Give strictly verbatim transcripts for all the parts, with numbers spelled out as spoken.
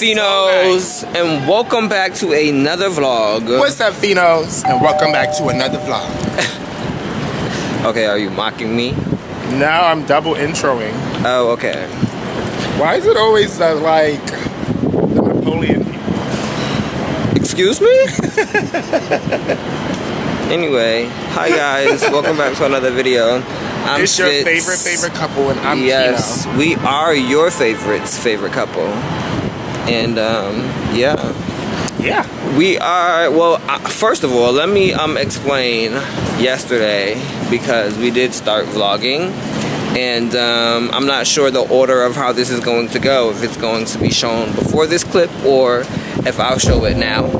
Finos, and welcome back to another vlog. What's up, Finos, and welcome back to another vlog. Okay, are you mocking me? No, I'm double introing. Oh, okay. Why is it always uh, like the Napoleon people? Excuse me? Anyway, hi guys, welcome back to another video. I'm it's Fitz. Your favorite, favorite couple, and I'm Keno. Yes, Keno. We are your favorites, favorite couple. And, um, yeah. Yeah. We are, well, uh, first of all, let me um, explain yesterday, because we did start vlogging. And um, I'm not sure the order of how this is going to go, if it's going to be shown before this clip, or if I'll show it now.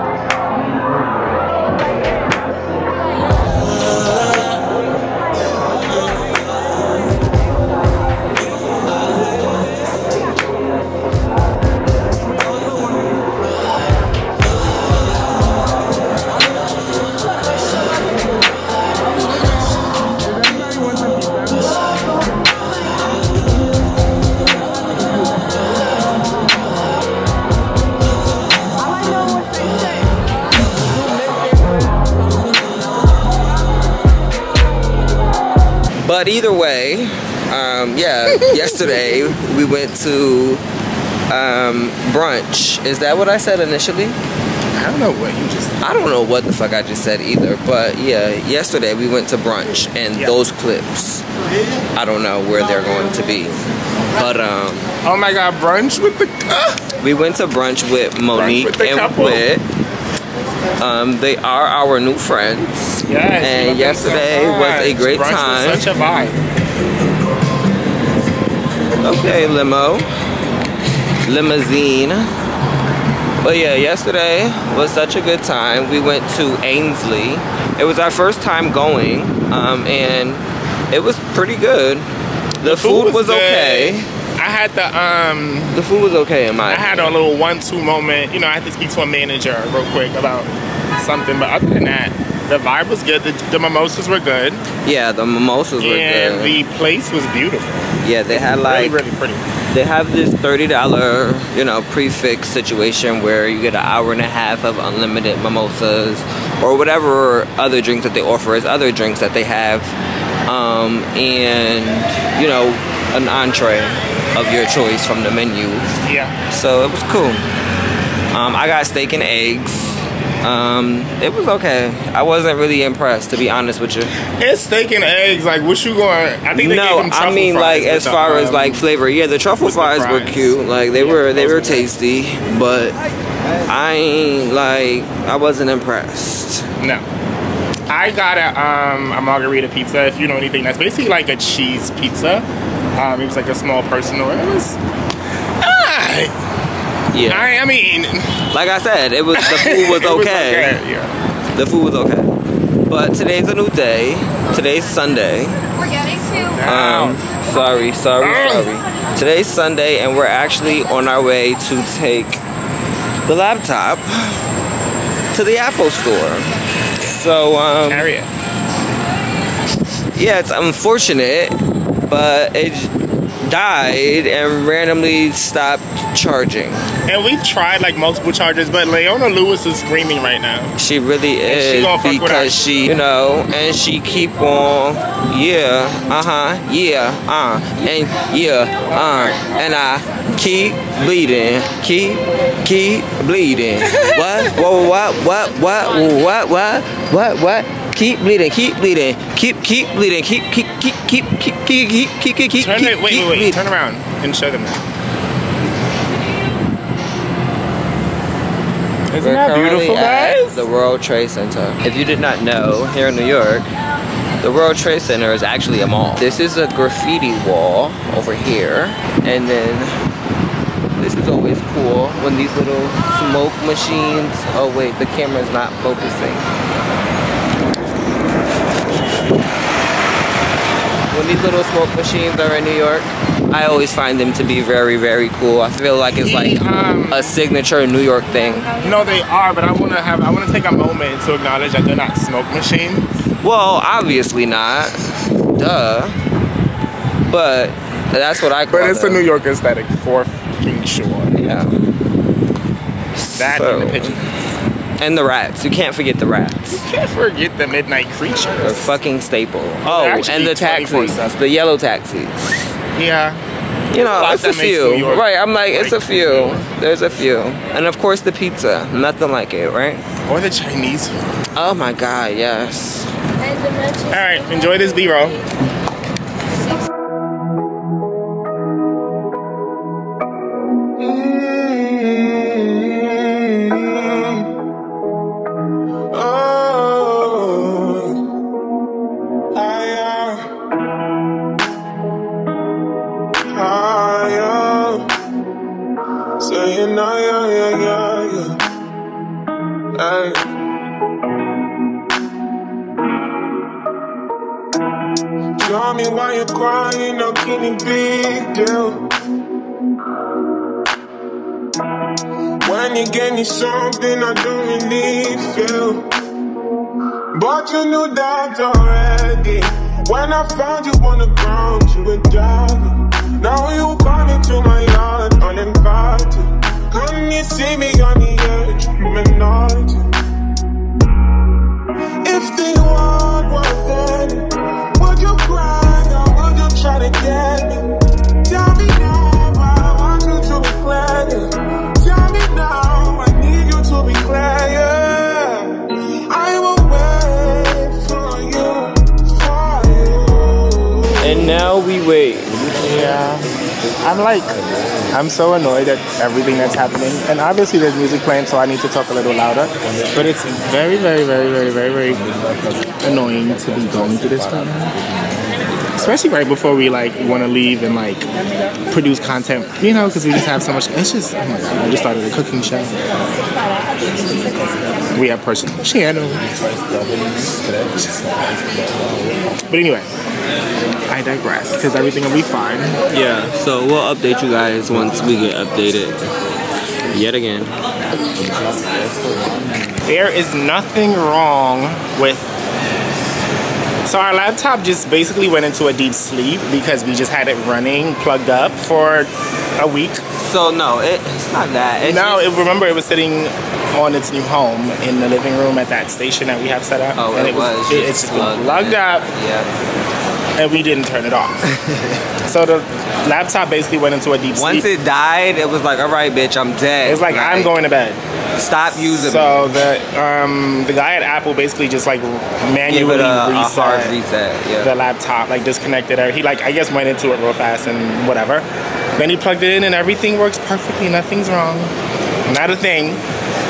But either way, um, yeah, yesterday we went to um, brunch. Is that what I said initially? I don't know what you just said. I don't know what the fuck I just said either. But yeah, yesterday we went to brunch, and yep. Those clips, I don't know where they're going to be. But um, oh my god, brunch with the uh, we went to brunch with Monique brunch with and couple. With. Um, they are our new friends. Yes, and yesterday so was a great brunch time. Was such a vibe. Okay, limo, limousine. But yeah, yesterday was such a good time. We went to Ainsley. It was our first time going, um, and it was pretty good. The, the food, food was, was good. Okay. I had the um. The food was okay in my. I had a little one-two moment. You know, I had to speak to a manager real quick about something, but other than that, the vibe was good. The, the mimosas were good. Yeah, the mimosas and were good. And the place was beautiful. Yeah, they it had like really, really pretty. They have this thirty dollar, you know, prefix situation where you get an hour and a half of unlimited mimosas or whatever other drinks that they offer is other drinks that they have, um, and you know, an entree of your choice from the menu. Yeah. So it was cool. Um, I got steak and eggs. Um, it was okay. I wasn't really impressed, to be honest with you. It's steak and eggs. Like, what you going? I think they no, gave them truffle I mean, fries like as them, far um, as like flavor. Yeah, the truffle fries, the fries were cute. Like they yeah, were, they were tasty. But I ain't like I wasn't impressed. No. I got a um a margarita pizza. If you know anything, that's basically like a cheese pizza. Um, it was like a small personal. It was, ah, yeah. I, I mean, like I said, it was the food was okay. was okay. Yeah, the food was okay. But today's a new day. Today's Sunday. We're getting to. Um, sorry, sorry, sorry. Today's Sunday, and we're actually on our way to take the laptop to the Apple store. So um, carry it. Yeah, it's unfortunate. But it died and randomly stopped charging. And we've tried like multiple chargers, but Leona Lewis is screaming right now. She really is, she because she, you know, and she keep on, yeah, uh-huh, yeah, uh, and yeah, uh, and I keep bleeding, keep, keep bleeding. What, what, what, what, what, what, what, what, what? Keep bleeding, keep bleeding, keep keep bleeding, keep keep keep keep keep keep keep keep keep keep. Turn it, wait, wait, wait, turn around and show them that. Isn't that beautiful, guys? The World Trade Center. If you did not know, here in New York, the World Trade Center is actually a mall. This is a graffiti wall over here, and then this is always cool when these little smoke machines. Oh wait, the camera's not focusing. When these little smoke machines are in New York, I always find them to be very, very cool. I feel like it's like um, a signature New York thing. No, they are, but I want to have, I want to take a moment to acknowledge that they're not smoke machines. Well, obviously not. Duh. But that's what I call it. But it's them. A New York aesthetic for fucking sure. Yeah. That so. And the pigeons. And the rats. You can't forget the rats. You can't forget the midnight creatures. A fucking staple. Oh, and the taxis. The yellow taxis. Yeah. You know, a it's a few. Right, I'm like, like, it's a few. There's a few. And of course the pizza. Nothing like it, right? Or the Chinese. Oh my God, yes. All right, enjoy this B-roll. Something I don't need, feel. But you knew that already. When I found you on the ground, you were driving. Now you got into my yard uninvited. Couldn't you see me on the edge, criminality? If the world was ending, would you cry or would you try to get me? Tell me now, I want you to be planning. Tell me now. And now we wait. Yeah. I'm like, I'm so annoyed at everything that's happening. And obviously there's music playing, so I need to talk a little louder. But it's very, very, very, very, very, very annoying to be going through this time. Especially right before we like want to leave and like produce content, you know, because we just have so much. It's just, oh my God, I just started a cooking show. We have personal channel. But anyway, I digress because everything will be fine. Yeah, so we'll update you guys once we get updated yet again. There is nothing wrong with. So our laptop just basically went into a deep sleep because we just had it running, plugged up for a week. So no, it, it's not that. It's no, it, remember it was sitting on its new home in the living room at that station that we have set up. Oh, and it, it was. Just it, it's just plugged, plugged up. Yeah. And we didn't turn it off. So the laptop basically went into a deep Once sleep. Once it died, it was like, all right, bitch, I'm dead. It's like, like I'm going to bed. Stop using so me. the um the guy at Apple basically just like manually a, reset, a reset yeah. the laptop, like disconnected it. He like I guess went into it real fast and whatever. Then he plugged it in and everything works perfectly. Nothing's wrong. Not a thing.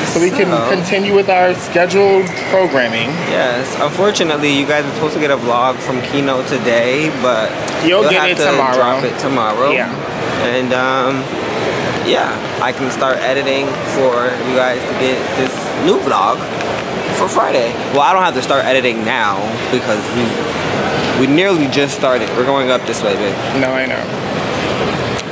So we can so, continue with our scheduled programming. Yes. Unfortunately, you guys are supposed to get a vlog from Keno today, but you'll, you'll get have it to tomorrow. Drop it tomorrow. Yeah. And um. yeah, I can start editing for you guys to get this new vlog for Friday. Well, I don't have to start editing now because we we nearly just started. We're going up this way, babe. No, I know.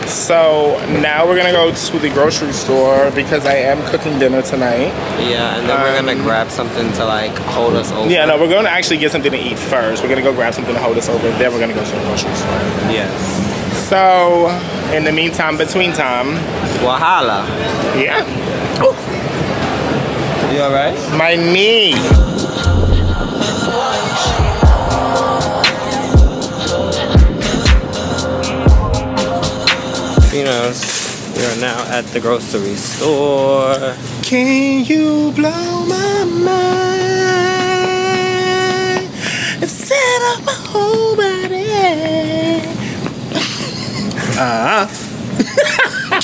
So now we're gonna go to the grocery store because I am cooking dinner tonight. Yeah, and then um, we're gonna grab something to like hold us over. Yeah, no, we're gonna actually get something to eat first. We're gonna go grab something to hold us over. Then we're gonna go to the grocery store. Yes. So, in the meantime, between time. Wahala. Yeah. Ooh. You alright? My knee. Finos, we are now at the grocery store. Can you blow my mind? And set up my whole body. Uh -huh. I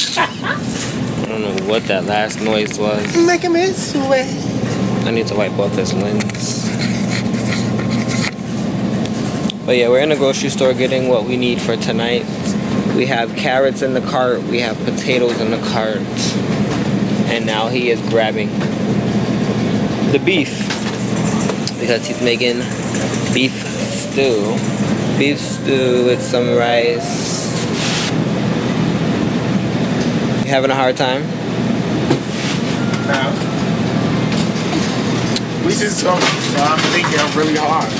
don't know what that last noise was. Making me sweat. I need to wipe off this lens. But yeah, we're in the grocery store getting what we need for tonight. We have carrots in the cart. We have potatoes in the cart. And now he is grabbing the beef because he's making beef stew. Beef stew with some rice. You having a hard time? No. We just don't. I'm thinking really hard.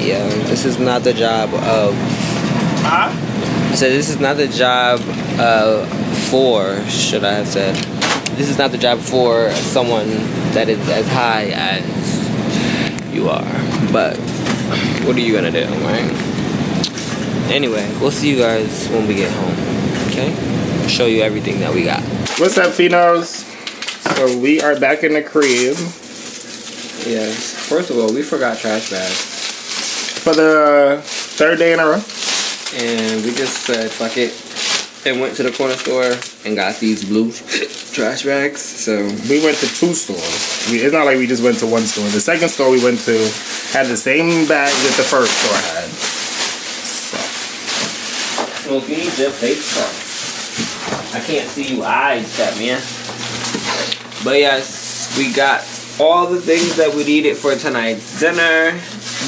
Yeah, this is not the job of. Huh? So this is not the job uh, for, should I have said. this is not the job for someone that is as high as you are. But what are you gonna do, right? Anyway, we'll see you guys when we get home, okay? I'll show you everything that we got. What's up, Finos? So we are back in the crib. Yes. First of all, we forgot trash bags. For the third day in a row. And we just said, fuck it. And went to the corner store and got these blue trash bags. So we went to two stores. We, it's not like we just went to one store. The second store we went to had the same bag that the first store had. So, so if you need your face up. I can't see you eyes, that man. But yes, we got all the things that we needed for tonight's dinner.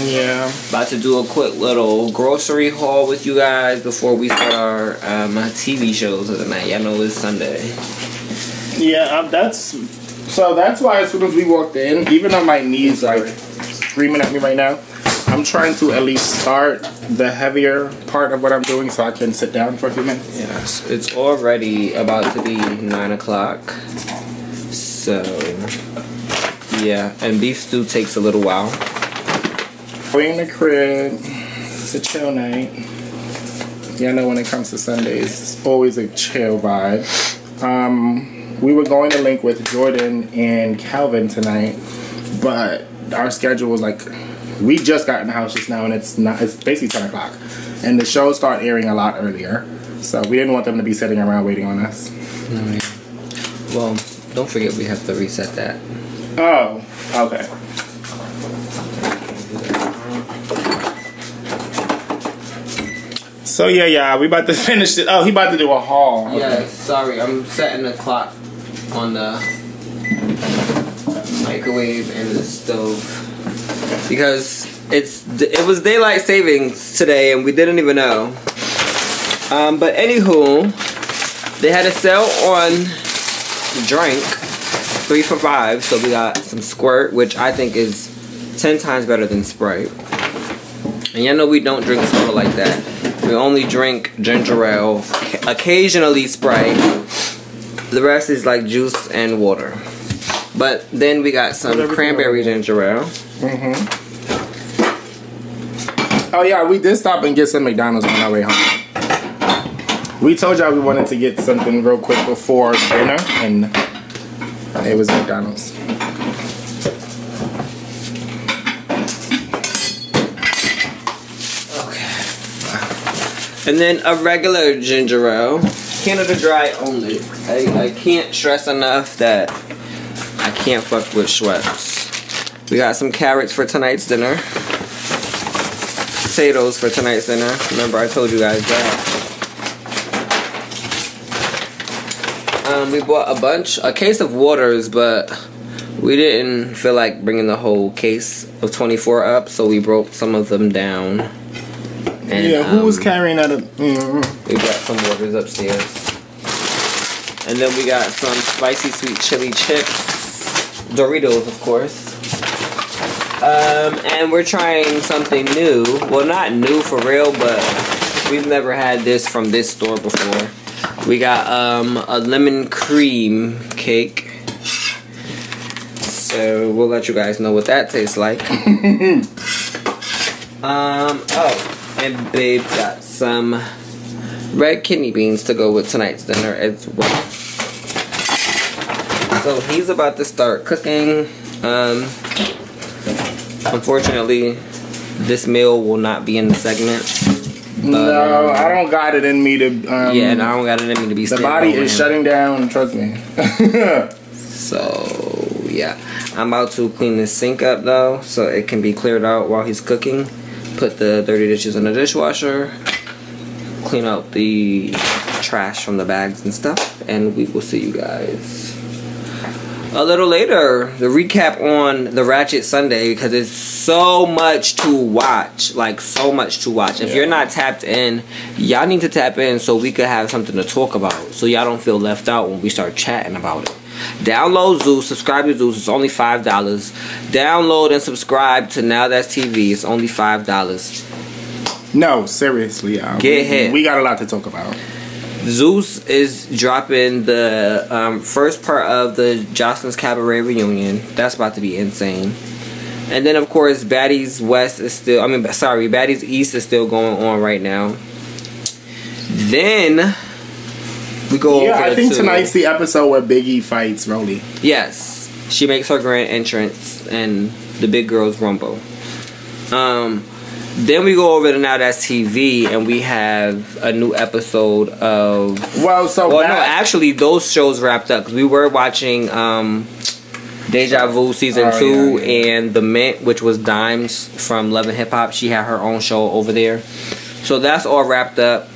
Yeah. About to do a quick little grocery haul with you guys before we start our um, T V shows of the night. Y'all know it's Sunday. Yeah, um, that's so that's why as soon as we walked in, even though my knees are like, screaming at me right now, I'm trying to at least start the heavier part of what I'm doing so I can sit down for a few minutes. Yes, it's already about to be nine o'clock. So, yeah, and beef stew takes a little while. We're in the crib. It's a chill night. Y'all know when it comes to Sundays, it's always a chill vibe. Um, we were going to link with Jordan and Calvin tonight, but our schedule was like, we just got in the house just now, and it's not. It's basically ten o'clock, and the shows start airing a lot earlier, so we didn't want them to be sitting around waiting on us. No, yeah. Well, don't forget we have to reset that. Oh, okay. So yeah, yeah, we about to finish it. Oh, he about to do a haul. Okay. Yeah, sorry, I'm setting the clock on the microwave and the stove because it's it was daylight savings today and we didn't even know. Um, but anywho, they had a sale on drink three for five, so we got some Squirt, which I think is ten times better than Sprite. And y'all know we don't drink soda like that. We only drink ginger ale, occasionally Sprite. The rest is like juice and water. But then we got some cranberry ginger ale. Mm-hmm. Oh yeah, we did stop and get some McDonald's on our way home. We told y'all we wanted to get something real quick before dinner, and it was McDonald's. And then a regular ginger ale, Canada Dry only. I, I can't stress enough that I can't fuck with Schweppes. We got some carrots for tonight's dinner. Potatoes for tonight's dinner. Remember I told you guys that. Um, we bought a bunch, a case of waters, but we didn't feel like bringing the whole case of twenty-four up, so we broke some of them down. And, yeah, who um, was carrying that up? Mm-hmm. We got some waters upstairs. And then we got some spicy sweet chili chips. Doritos, of course. Um, and we're trying something new. Well, not new for real, but we've never had this from this store before. We got um, a lemon cream cake. So we'll let you guys know what that tastes like. um, oh. And babe got some red kidney beans to go with tonight's dinner as well. So he's about to start cooking. Um, unfortunately, this meal will not be in the segment. But, no, um, I don't got it in me to. Um, yeah, and I don't got it in me to be. The body is him. shutting down. Trust me. So yeah, I'm about to clean this sink up though, so it can be cleared out while he's cooking. Put the dirty dishes in the dishwasher, clean out the trash from the bags and stuff, and we will see you guys a little later. The recap on the Ratchet Sunday, because it's so much to watch, like so much to watch. If yeah. you're not tapped in, y'all need to tap in so we could have something to talk about, so y'all don't feel left out when we start chatting about it. Download Zeus, subscribe to Zeus, it's only five dollars. Download and subscribe to Now That's T V, it's only five dollars. No, seriously, y'all. Get we, hit. We got a lot to talk about. Zeus is dropping the um, first part of the Jocelyn's Cabaret reunion. That's about to be insane. And then, of course, Baddies West is still... I mean, sorry, Baddies East is still going on right now. Then... we go yeah, over I think to, tonight's the episode where Biggie fights Rolly. Yes. She makes her grand entrance and the Big Girls Rumble. Um, then we go over to Now That's T V and we have a new episode of... Well, so... Well, that, no, actually, those shows wrapped up. Because we were watching... Um, Deja Vu season oh, two yeah, yeah. and The Mint, which was Dimes from Love and Hip Hop. She had her own show over there. So that's all wrapped up.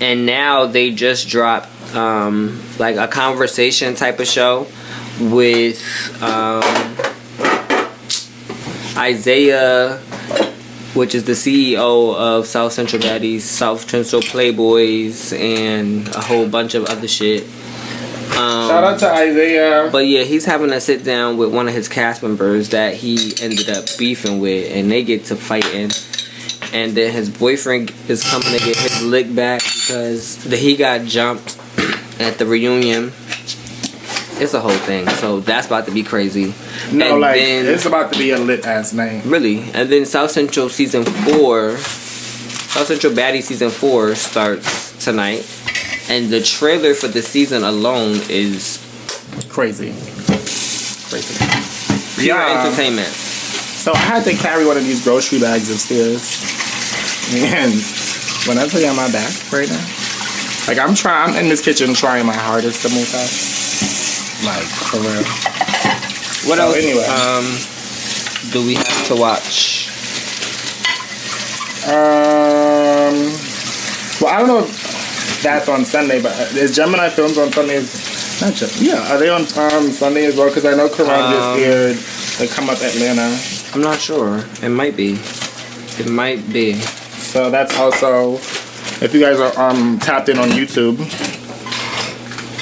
And now they just dropped um, like a conversation type of show with um, Isaiah, which is the C E O of South Central Baddies, South Central Playboys, and a whole bunch of other shit. Um, Shout out to Isaiah. But yeah, he's having a sit down with one of his cast members that he ended up beefing with, and they get to fighting. And then his boyfriend is coming to get his lick back because the, he got jumped at the reunion. It's a whole thing. So that's about to be crazy. No, and like, then, it's about to be a lit ass name. Really. And then South Central season four, South Central Baddies season four starts tonight. And the trailer for the season alone is crazy. Crazy. Pure yeah. entertainment. So I had to carry one of these grocery bags upstairs. And when I tell you on my back right now, like I'm trying, I'm in this kitchen trying my hardest to move fast. Like, for real. What so else anyway. um, do we have to watch? Um, well, I don't know if that's on Sunday, but is Gemini Films on Sunday? Not just, yeah, are they on um, Sunday as well? Because I know Karan um, just aired the Come Up Atlanta. I'm not sure. It might be. It might be. So that's also, if you guys are um, tapped in on YouTube,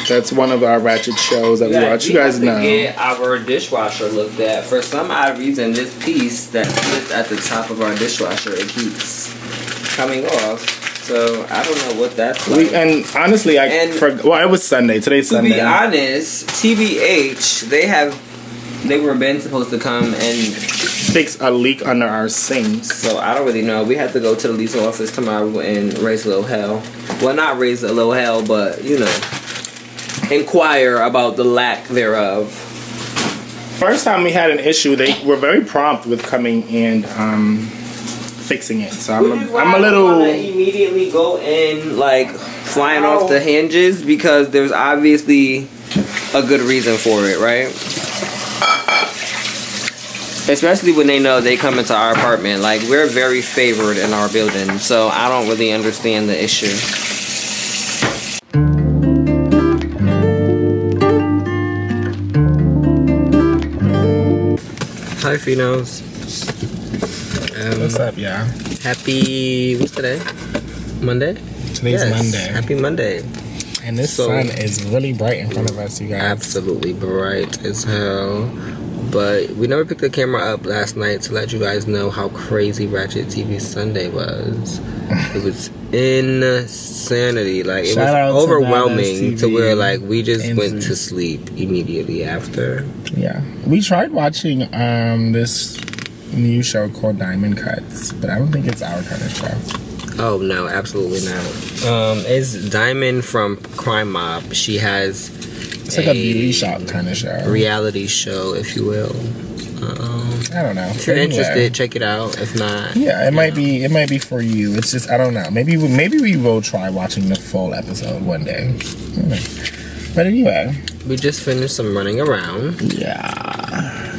that's one of our ratchet shows that yeah, we watch. You guys know. Get our dishwasher looked at. For some odd reason, this piece that sits at the top of our dishwasher, it keeps coming off. So I don't know what that's like. We, and honestly, I and forgot. Well, it was Sunday. Today's to Sunday. To be honest, T B H, they have, they were been supposed to come and fix a leak under our sink. So I don't really know. We have to go to the lease office tomorrow and raise a little hell. Well, not raise a little hell, but you know, inquire about the lack thereof. First time we had an issue, they were very prompt with coming and um. fixing it, so I'm a, I'm a little immediately go in like flying ow. Off the hinges because there's obviously a good reason for it, right? Especially when they know they come into our apartment, like we're very favored in our building, so I don't really understand the issue. Hi, Finos. Um, What's up, y'all? Happy, what's today? Monday? Today's yes, Monday. Happy Monday. And this so, sun is really bright in front of us, you guys. Absolutely bright as hell. But we never picked the camera up last night to let you guys know how crazy Ratchet T V Sunday was. It was insanity. Like, it Shout was overwhelming to, to where, like, we just and went Zeus. to sleep immediately after. Yeah. We tried watching um, this... new show called Diamond Cuts, but I don't think it's our kind of show. Oh no, absolutely not. Um, it's Diamond from Crime Mob. She has it's like a, a beauty shop kind of show, reality show, if you will. Um, I don't know. If you're anyway. interested, check it out. If not, yeah, it might know. be it might be for you. It's just I don't know. Maybe we, maybe we will try watching the full episode one day. But anyway, we just finished some running around. Yeah.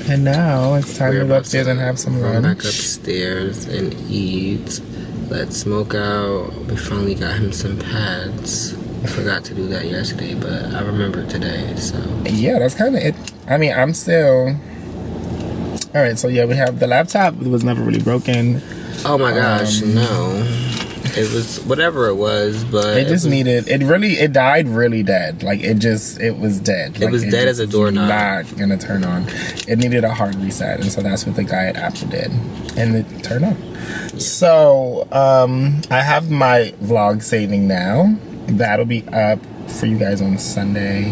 And now it's time We're to go upstairs to and have some run lunch. Back upstairs and eat. Let Smoke out. We finally got him some pads. I forgot to do that yesterday, but I remember today. So yeah, that's kind of it. I mean, I'm still. All right, so yeah, we have the laptop. It was never really broken. Oh my gosh, um, no! It was whatever it was, but it just it was, needed. It really, it died really dead. Like it just, it was dead. Like, it was it dead as a doorknob. Not gonna turn on. It needed a hard reset, and so that's what the guy at Apple did, and it turned on. So um, I have my vlog saving now. That'll be up for you guys on Sunday.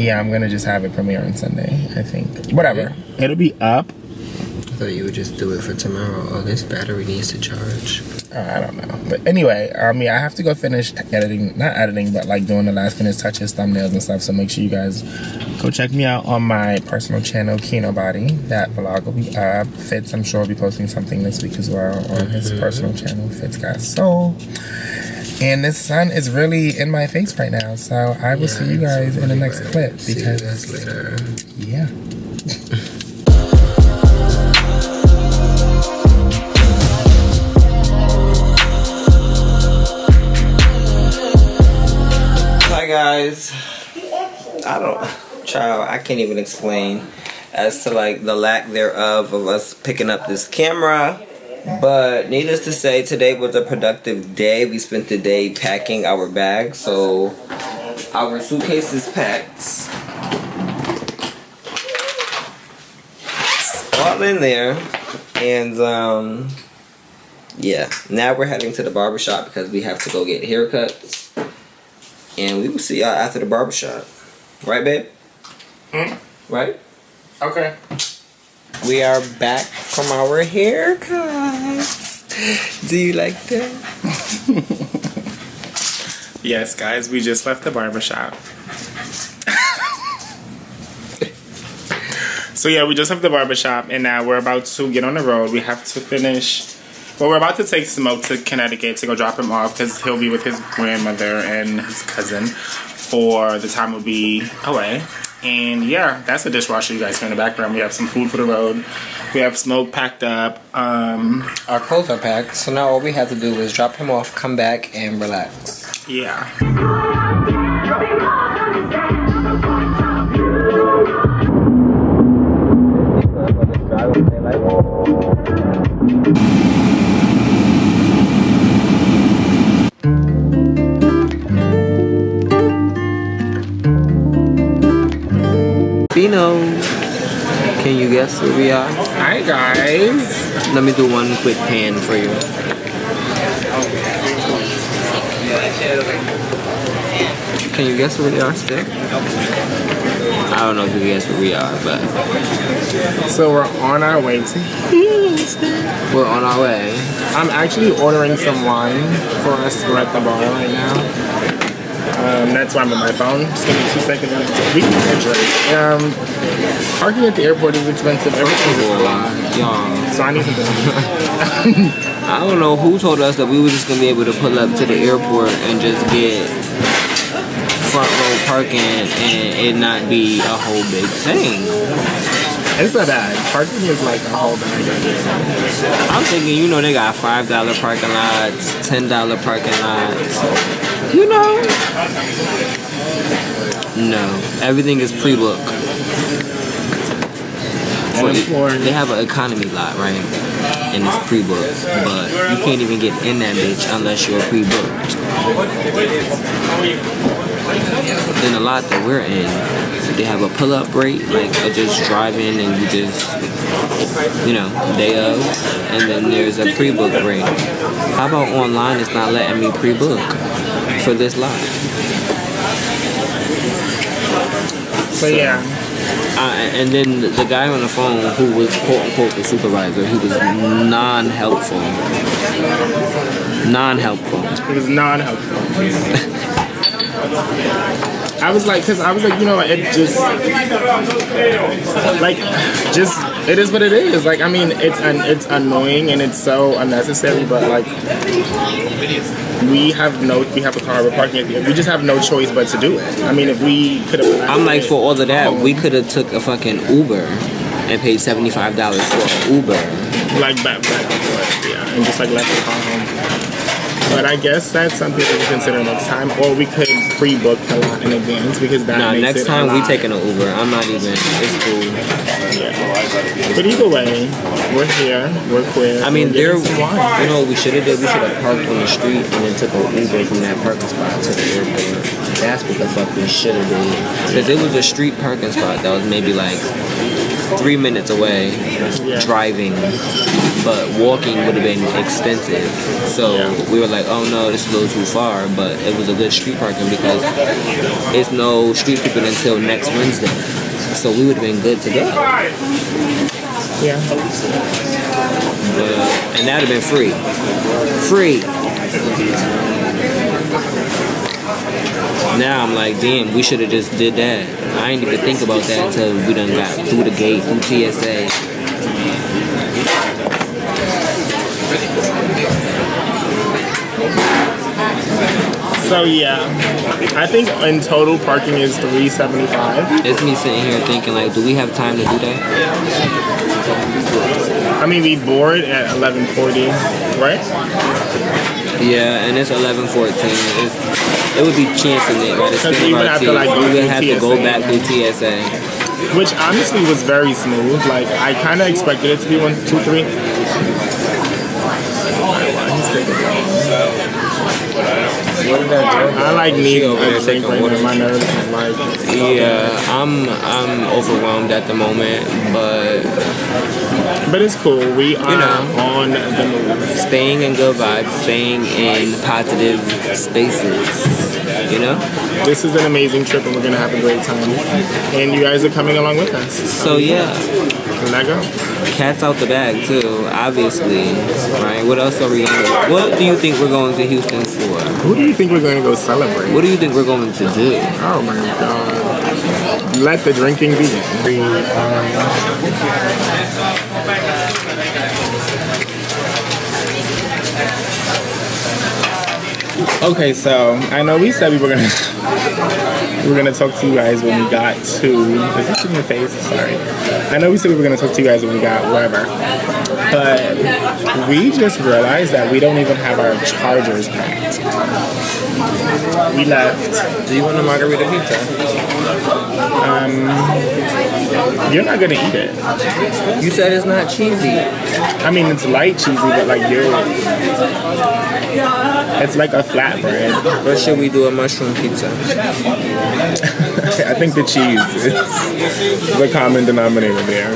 Yeah, I'm gonna just have it premiere on Sunday, I think. Whatever. Okay. It'll be up. I thought you would just do it for tomorrow. Oh, this battery needs to charge. Uh, I don't know. But anyway, I mean, I have to go finish editing. Not editing, but like doing the last finish touches, thumbnails and stuff. So make sure you guys go check me out on my personal channel, KenoBody. That vlog will be up. Fitz, I'm sure, will be posting something this week as well on his mm-hmm. personal channel, Fitz Got Soul. And the sun is really in my face right now. So I will yeah, see you guys so in the next clip. Because, see you guys later. Yeah. Guys, I don't, child, I can't even explain as to like the lack thereof of us picking up this camera, but needless to say, today was a productive day. We spent the day packing our bags, so our suitcase is packed. All in there, and um, yeah, now we're heading to the barbershop because we have to go get haircuts. And we will see y'all after the barbershop. Right, babe? Mm. Right? Okay. We are back from our haircut. Do you like that? Yes, guys. We just left the barbershop. So, yeah, we just left the barbershop. And now we're about to get on the road. We have to finish... Well, we're about to take Smoke to Connecticut to go drop him off because he'll be with his grandmother and his cousin for the time we'll be away. And yeah, that's the dishwasher you guys hear in the background. We have some food for the road. We have Smoke packed up. Um, Our clothes are packed, so now all we have to do is drop him off, come back, and relax. Yeah. Fino, can you guess where we are? Hi guys. Let me do one quick pan for you. Can you guess where we are still? I don't know if you guess where we are, but so we're on our way to Houston. We're on our way. I'm actually ordering some wine for us. We're at the bar right now. Um, that's why I'm on my phone. Just give me two seconds. We can graduate. Um, parking at the airport is expensive. Everything's a lot. Yeah. So I need to go. I don't know who told us that we were just going to be able to pull up to the airport and just get front row parking and it not be a whole big thing. It's not bad. Parking is like a whole bag. I'm thinking, you know, they got five dollar parking lots, ten dollar parking lots. You know? No. Everything is pre-booked. They have an economy lot, right? And it's pre-booked. But you can't even get in that bitch unless you're pre-booked. In the lot that we're in, they have a pull-up rate, like just drive-in and you just, you know, day of. And then there's a pre-book rate. How about online it's not letting me pre-book? For this lot. So, so yeah. I, and then the guy on the phone who was quote unquote the supervisor, he was non helpful. Non helpful. He was non helpful. I was like, cause I was like, you know, it just, like, just, it is what it is. Like, I mean, it's un it's annoying and it's so unnecessary, but like, we have no, we have a car, we're parking at the end. We just have no choice but to do it. I mean, if we could have. I'm like, for all of that, home. we could have took a fucking Uber and paid seventy-five dollars for an Uber. Like, back, back and forth, yeah, and just like left the car home. But I guess that's something that we consider next time, or we could pre-book a lot in advance because that nah, makes it a lot. No, next time we taking an Uber. I'm not even. It's cool. Yeah. But either way, we're here. We're queer. I mean, there. You know, we should have did. We should have parked on the street and then took an Uber from that parking spot to the airport. That's what the fuck we should have done. Because it was a street parking spot that was maybe like three minutes away, yeah. driving, but walking would have been expensive. So yeah. we were like, oh no, this is a little too far, but it was a good street parking because it's no street people until next Wednesday. So we would have been good to go. Yeah. But, and that would have been free. Free. Now I'm like, damn, we should have just did that. I didn't even think about that until we done got through the gate, through T S A. So yeah, I think in total parking is three seventy-five. It's me sitting here thinking like, do we have time to do that? I mean, we board at eleven forty, right? Yeah, and it's eleven fourteen. It's, it would be chancing it, right? Because we would have to, like, we would have to go back through T S A. Which honestly was very smooth. Like, I kind of expected it to be one, two, three. I like need over there taking water. My nerves is like. Yeah, I'm I'm overwhelmed at the moment, but but it's cool. We are you know, on the move, staying in good vibes, staying in positive spaces. You know, this is an amazing trip, and we're gonna have a great time. And you guys are coming along with us. So yeah, let go. Cat's out the bag too, obviously. Right? What else are we gonna? What do you think we're going to Houston for? Who do you think we're going to go celebrate? What do you think we're going to do? Oh my god. Let the drinking begin. Okay, so I know we said we were gonna we were gonna talk to you guys when we got to is this in your face? Sorry. I know we said we were gonna talk to you guys when we got wherever. But we just realized that we don't even have our chargers packed. We left. Do you want a margarita pizza? Um, you're not gonna eat it. You said it's not cheesy. I mean, it's light cheesy, but like you're. It's like a flatbread. What should we do? A mushroom pizza? I think the cheese is the common denominator there.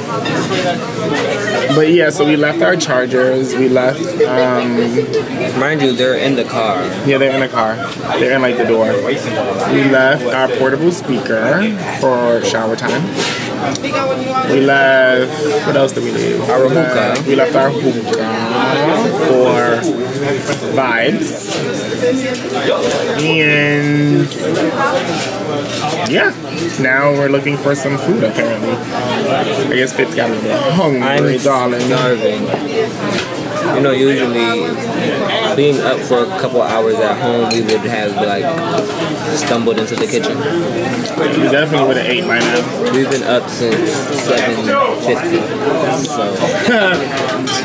But yeah, so we left our chargers. We left. Um, Mind you, they're in the car. Yeah, they're in the car. They're in like the door. We left our portable speaker for shower time. We left. What else did we leave? Our hookah. We left our hookah for vibes. And yeah, now we're looking for some food. Apparently, I guess Fitz got me hungry. I'm darling. Starving. You know, usually being up for a couple hours at home, we would have like stumbled into the kitchen. We definitely would have ate by now. We've been up since seven fifty. So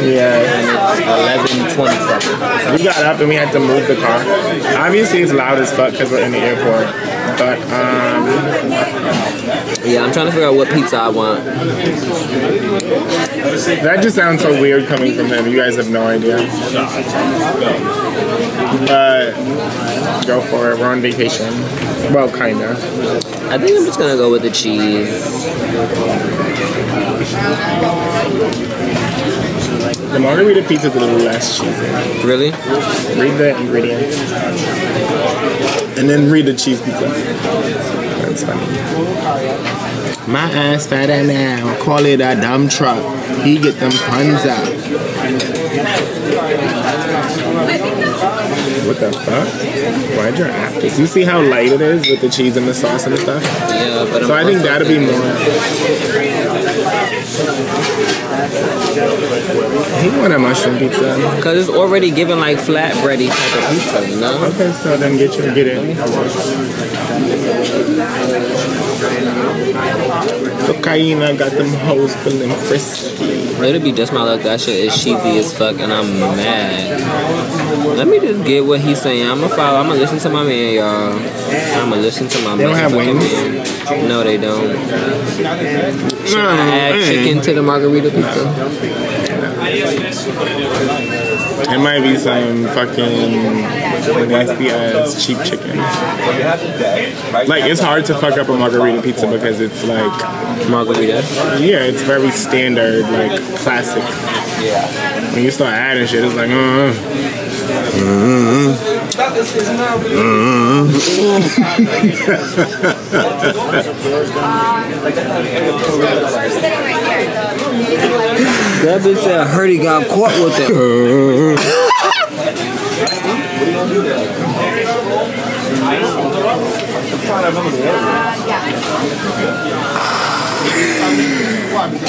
yeah, and it's eleven twenty-seven. We got up and we had to move the car. Obviously, it's loud as fuck because we're in the airport. But um, yeah, I'm trying to figure out what pizza I want. That just sounds so weird coming from him. You guys have no idea. But go for it. We're on vacation. Well, kinda. I think I'm just gonna go with the cheese. The margarita pizza's a little less cheesy. Really? Read the ingredients. And then read the cheese pizza. That's funny. My ass fatter now, call it a dumb truck. He get them puns out. What the fuck? Why'd your app this? You see how light it is with the cheese and the sauce and stuff? Yeah, but so I'm I think that'll be more. He want a mushroom pizza. Cause it's already given like flatbready type of pizza, you know? Okay, so then get you to get it. Cocaina got them hoes feeling frisky. It'll be just my luck. That shit is cheesy as fuck, and I'm mad. Let me just get what he's saying. I'ma follow. I'ma listen to my man, y'all. I'ma listen to my man. They don't have wings. No, they don't. Should I add chicken to the margarita pizza? It might be some fucking nasty ass cheap chicken. Like, it's hard to fuck up a margarita pizza because it's like margarita. Yeah, it's very standard, like classic. Yeah. When you start adding shit, it's like, uh. Mm-hmm. That bitch said I heard he got caught with it.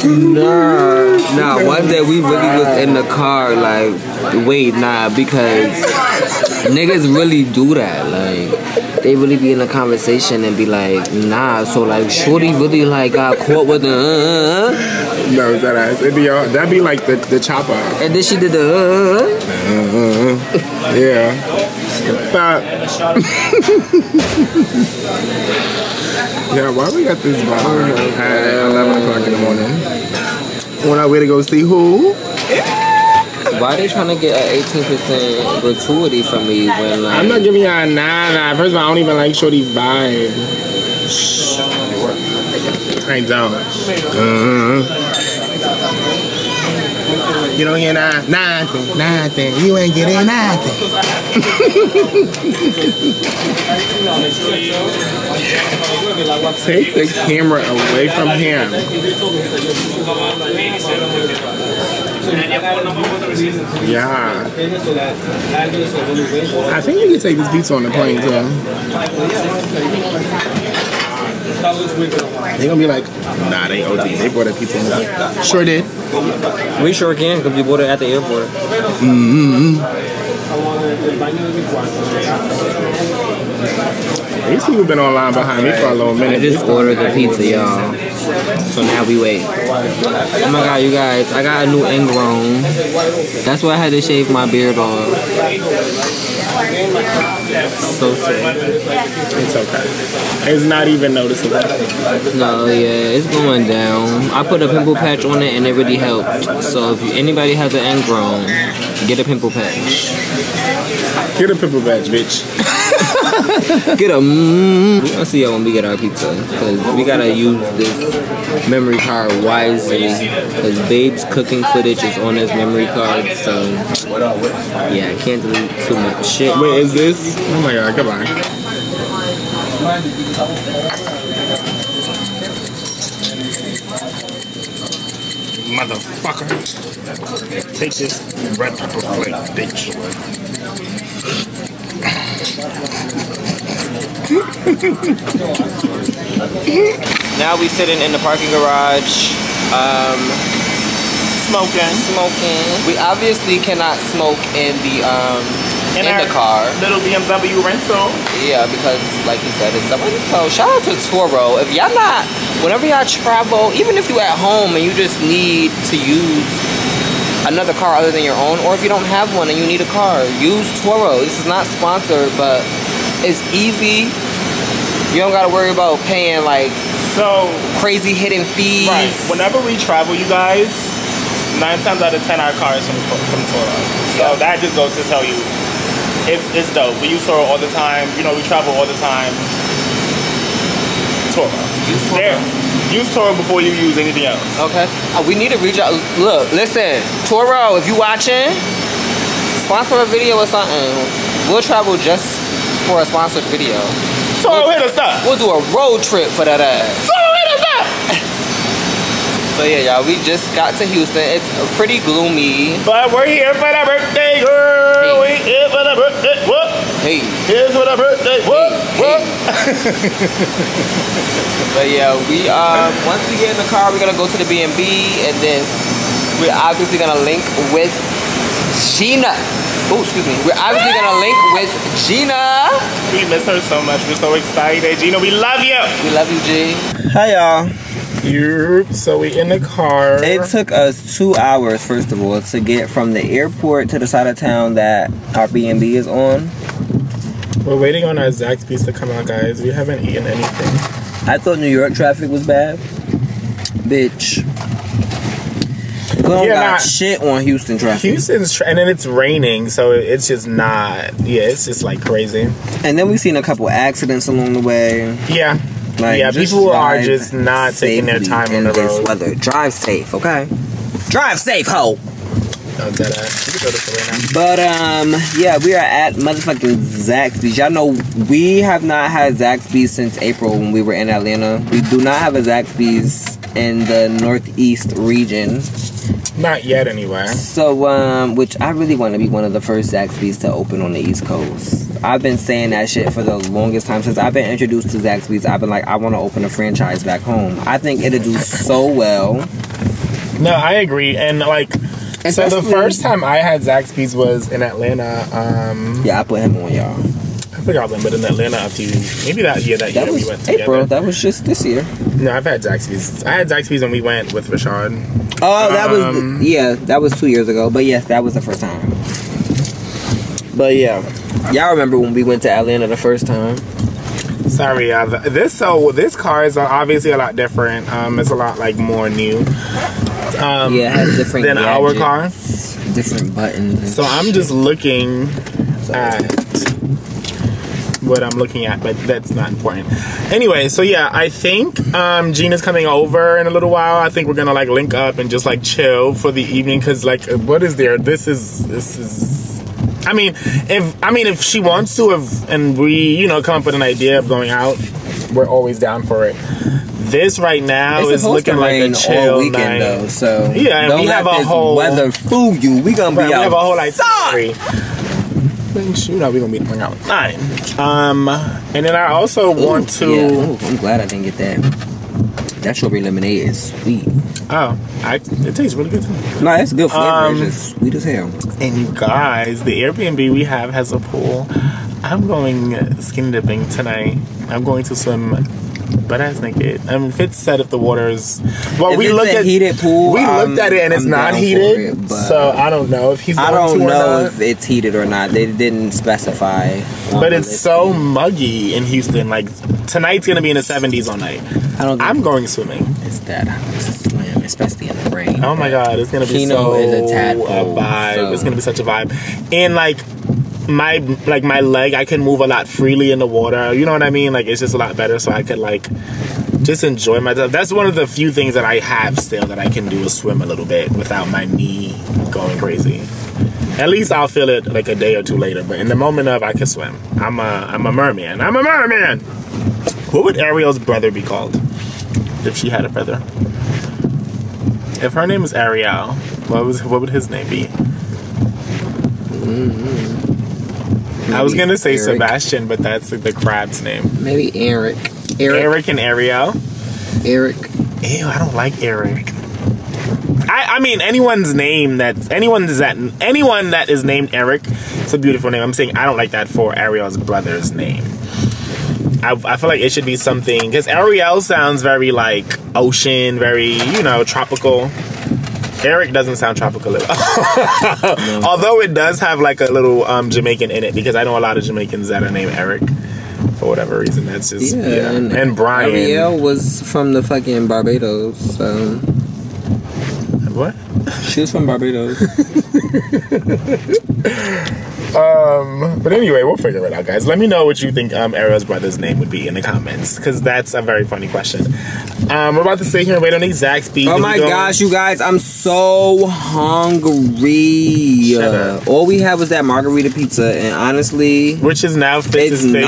Nah, nah, one day we really was in the car like, wait, nah, because niggas really do that, like, they really be in a conversation and be like, nah, so, like, shorty really, like, got caught with the, uh, uh. No, that ass, it'd be, uh, that'd be like the, the chopper. And then she did the, uh, uh, uh, uh. Yeah. Stop. Yeah, why we got this bar at eleven o'clock in the morning? On our way to go see who? Why are they trying to get an eighteen percent gratuity from me when, like... I'm not giving y'all a nine. First of all, I don't even like shorty's vibe. I don't. Mm-hmm. You don't get nine, nothing, nothing. You ain't getting nothing. Take the camera away from him. Yeah. I think you can take this pizza on the plane too. They gonna be like, nah, they O D. They bought a pizza. Like, sure did. We sure can, because we bought it at the airport. Mm-hmm. These people been online behind me for a little minute. I just ordered the pizza, y'all. So now we wait. Oh my god, you guys, I got a new ingrown. That's why I had to shave my beard off. So sick. It's okay. It's not even noticeable. No, yeah, it's going down. I put a pimple patch on it and it really helped. So if anybody has an ingrown, get a pimple patch. Get a pimple patch, bitch. Get a mmm. We're gonna see y'all when we get our pizza, because we gotta use this memory card wisely, because Babe's cooking footage is on this memory card, so yeah, I can't delete too much shit. Wait, is this? Oh my god, come on. Motherfucker. Take this red pepper plate, bitch. Now we sitting in the parking garage, um, smoking. Smoking. We obviously cannot smoke in the um, in, in the car. Little B M W rental. Yeah, because like you said, it's somebody. So shout out to Turo. If y'all not, whenever y'all travel, even if you at home and you just need to use another car other than your own, or if you don't have one and you need a car, use Turo. This is not sponsored, but it's easy. You don't gotta worry about paying like so crazy hidden fees. Right. Whenever we travel, you guys, nine times out of ten, our car is from from Turo. So yeah. That just goes to tell you, it's it's dope. We use Turo all the time. You know, we travel all the time. Turo. Use Turo. There. Use Turo before you use anything else. Okay. Oh, we need to reach out. Look, listen, Turo, if you watching, sponsor a video or something. We'll travel just for a sponsored video. Turo, we'll, hit us up. We'll do a road trip for that ass. Turo, hit us up. So yeah, y'all, we just got to Houston. It's pretty gloomy. But we're here for the birthday, girl. Hey. We here for the birthday. Whoop. Hey. Here's for the birthday. Whoop. Hey. Whoop. Hey. But yeah, we um, once we get in the car, we're gonna go to the B and B, and then we're obviously gonna link with Gina. Oh, excuse me. We're obviously gonna link with Gina. We miss her so much. We're so excited, Gina. We love you. We love you, G. Hi, y'all. So we in the car. It took us two hours, first of all, to get from the airport to the side of town that our B and B is on. We're waiting on our Zaxby's to come out, guys. We haven't eaten anything. I thought New York traffic was bad. Bitch. We don't yeah, got not, shit on Houston traffic. Houston's tra and then it's raining, so it's just not. Yeah, it's just like crazy. And then we've seen a couple accidents along the way. Yeah. Like, yeah, people are just not taking their time on the road. Weather. Drive safe, okay? Drive safe, ho! Oh, that, uh, but, um, yeah, we are at motherfucking Zaxby's. Y'all know we have not had Zaxby's since April when we were in Atlanta. We do not have a Zaxby's in the Northeast region. Not yet, anyway. So, um, which I really want to be one of the first Zaxby's to open on the East Coast. I've been saying that shit for the longest time. Since I've been introduced to Zaxby's, I've been like, I want to open a franchise back home. I think it'll do so well. No, I agree. And, like... So the first time I had Zaxby's was in Atlanta. Um, yeah, I put him on y'all. I forgot when, but in Atlanta a few, maybe that year that, that year was we went April. Together. That was just this year. No, I've had Zaxby's. I had Zaxby's when we went with Rashad. Oh, that um, was yeah, that was two years ago. But yes, yeah, that was the first time. But yeah, y'all remember when we went to Atlanta the first time? Sorry, y'all. This so this car is obviously a lot different. Um, it's a lot like more new. Um, yeah, it has different than gadgets, our car, different buttons. So I'm shit. just looking Sorry. at what I'm looking at, but that's not important. Anyway, so yeah, I think um, Gina's coming over in a little while. I think we're gonna like link up and just like chill for the evening, cause like what is there? This is this is. I mean, if I mean if she wants to, if and we you know come up with an idea of going out, we're always down for it. This right now it's is looking like a chill all weekend, night. Though, so yeah, and don't we have a whole weather fool you. We gonna right, be we out. We have a whole like three. You know we gonna be going out with nine. Um, and then I also Ooh, want to. Yeah. Ooh, I'm glad I didn't get that. That strawberry lemonade is sweet. Oh, I, it tastes really good. Too. No, it's good flavor. Um, it's just sweet as hell. And you guys, the Airbnb we have has a pool. I'm going skinny dipping tonight. I'm going to swim. But I think it. I mean, Fitz said if the water is. Well, if we looked at heated pool. We um, looked at it and it's I'm not heated, it, so I don't know if he's. I don't to know if it's heated or not. They didn't specify. But it's so heated. muggy in Houston. Like tonight's gonna be in the seventies all night. I don't. I'm going swimming. It's that hot to swim, especially in the rain. Oh my god, it's gonna be Keno so is a, tadpole, a vibe. So. It's gonna be such a vibe, and like. My like my leg, I can move a lot freely in the water. You know what I mean? Like it's just a lot better, so I could like just enjoy myself. That's one of the few things that I have still that I can do is swim a little bit without my knee going crazy. At least I'll feel it like a day or two later. But in the moment of, I can swim. I'm a I'm a merman. I'm a merman. What would Ariel's brother be called if she had a brother? If her name is Ariel, what was what would his name be? Mm-hmm. Maybe I was going to say Eric. Sebastian, but that's like the crab's name. Maybe Eric. Eric. Eric and Ariel? Eric. Ew, I don't like Eric. I, I mean, anyone's name that's... Anyone, that, anyone that is named Eric, it's a beautiful name. I'm saying I don't like that for Ariel's brother's name. I, I feel like it should be something... Because Ariel sounds very, like, ocean, very, you know, tropical. Eric doesn't sound tropical at all. No. Although it does have like a little um, Jamaican in it, because I know a lot of Jamaicans that are named Eric for whatever reason. That's just yeah. yeah. And, and Brian Ariel was from the fucking Barbados. So. What? She was from Barbados. um, but anyway, we'll figure it out, guys. Let me know what you think um, Ariel's brother's name would be in the comments, because that's a very funny question. Um, we're about to sit here and wait on these Zaxby's. Oh my gosh, you guys, I'm so hungry. Uh, all we had was that margarita pizza, and honestly, which is now Fitz's favorite pizza. It's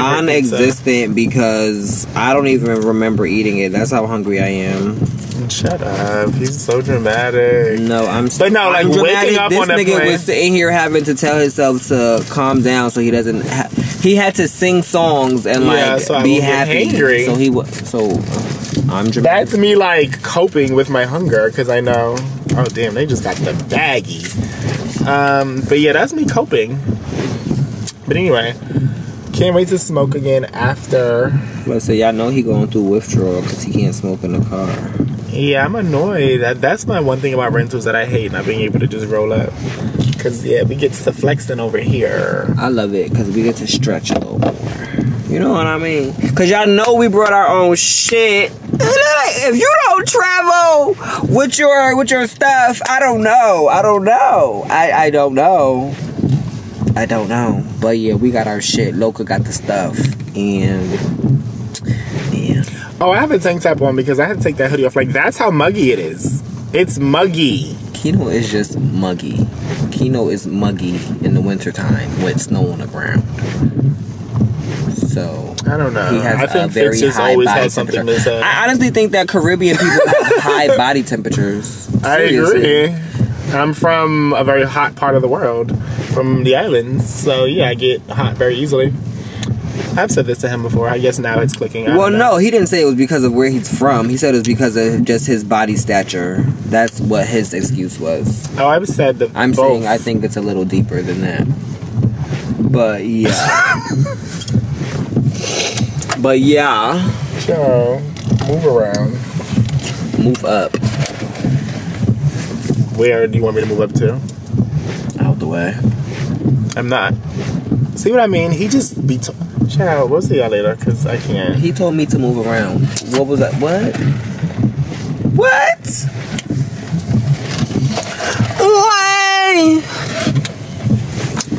non-existent because I don't even remember eating it. That's how hungry I am. Shut up! He's so dramatic. No, I'm. But no, like I'm waking up this on that nigga plane. Was sitting here having to tell himself to calm down, so he doesn't. Ha he had to sing songs and like yeah, so be happy. Hangry. So he was. So I'm dramatic. That's me like coping with my hunger because I know. Oh damn! They just got the baggie. Um, but yeah, that's me coping. But anyway. Can't wait to smoke again after. Well, so y'all know he going through withdrawal because he can't smoke in the car. Yeah, I'm annoyed. That, that's my one thing about rentals that I hate, not being able to just roll up. Because, yeah, we get to flexing over here. I love it because we get to stretch a little more. You know what I mean? Because y'all know we brought our own shit. If you don't travel with your with your stuff, I don't know. I don't know. I, I don't know. I don't know. But yeah, we got our shit. Local got the stuff. And yeah. Oh, I have a tank top on because I had to take that hoodie off. Like, that's how muggy it is. It's muggy. Keno is just muggy. Keno is muggy in the wintertime with snow on the ground. So I don't know. He has I think Fitz just always has something to say. I honestly think that Caribbean people have high body temperatures. Seriously. I agree. I'm from a very hot part of the world, from the islands. So yeah, I get hot very easily. I've said this to him before. I guess now it's clicking. Well, no, he didn't say it was because of where he's from. He said it was because of just his body stature. That's what his excuse was. Oh, I've said that. I'm both. saying I think it's a little deeper than that. But yeah. But yeah. So, move around. Move up. Where do you want me to move up to? Out the way. I'm not. See what I mean? He just be... T Child, we'll see y'all later, because I can't. He told me to move around. What was that? What? What? Why?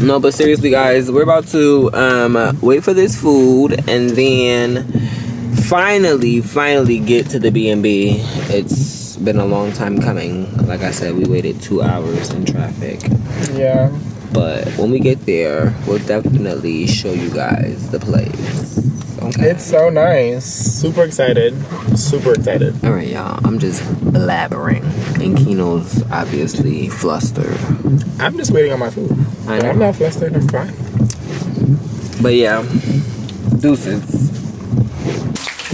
No, but seriously, guys, we're about to um, wait for this food and then finally, finally get to the B and B. It's been a long time coming. Like I said, we waited two hours in traffic. Yeah. But when we get there, we'll definitely show you guys the place. Okay. It's so nice. Super excited. Super excited. All right, y'all. I'm just blabbering. And Keno's obviously flustered. I'm just waiting on my food. I know. I'm not flustered. I'm fine. But yeah. Deuces.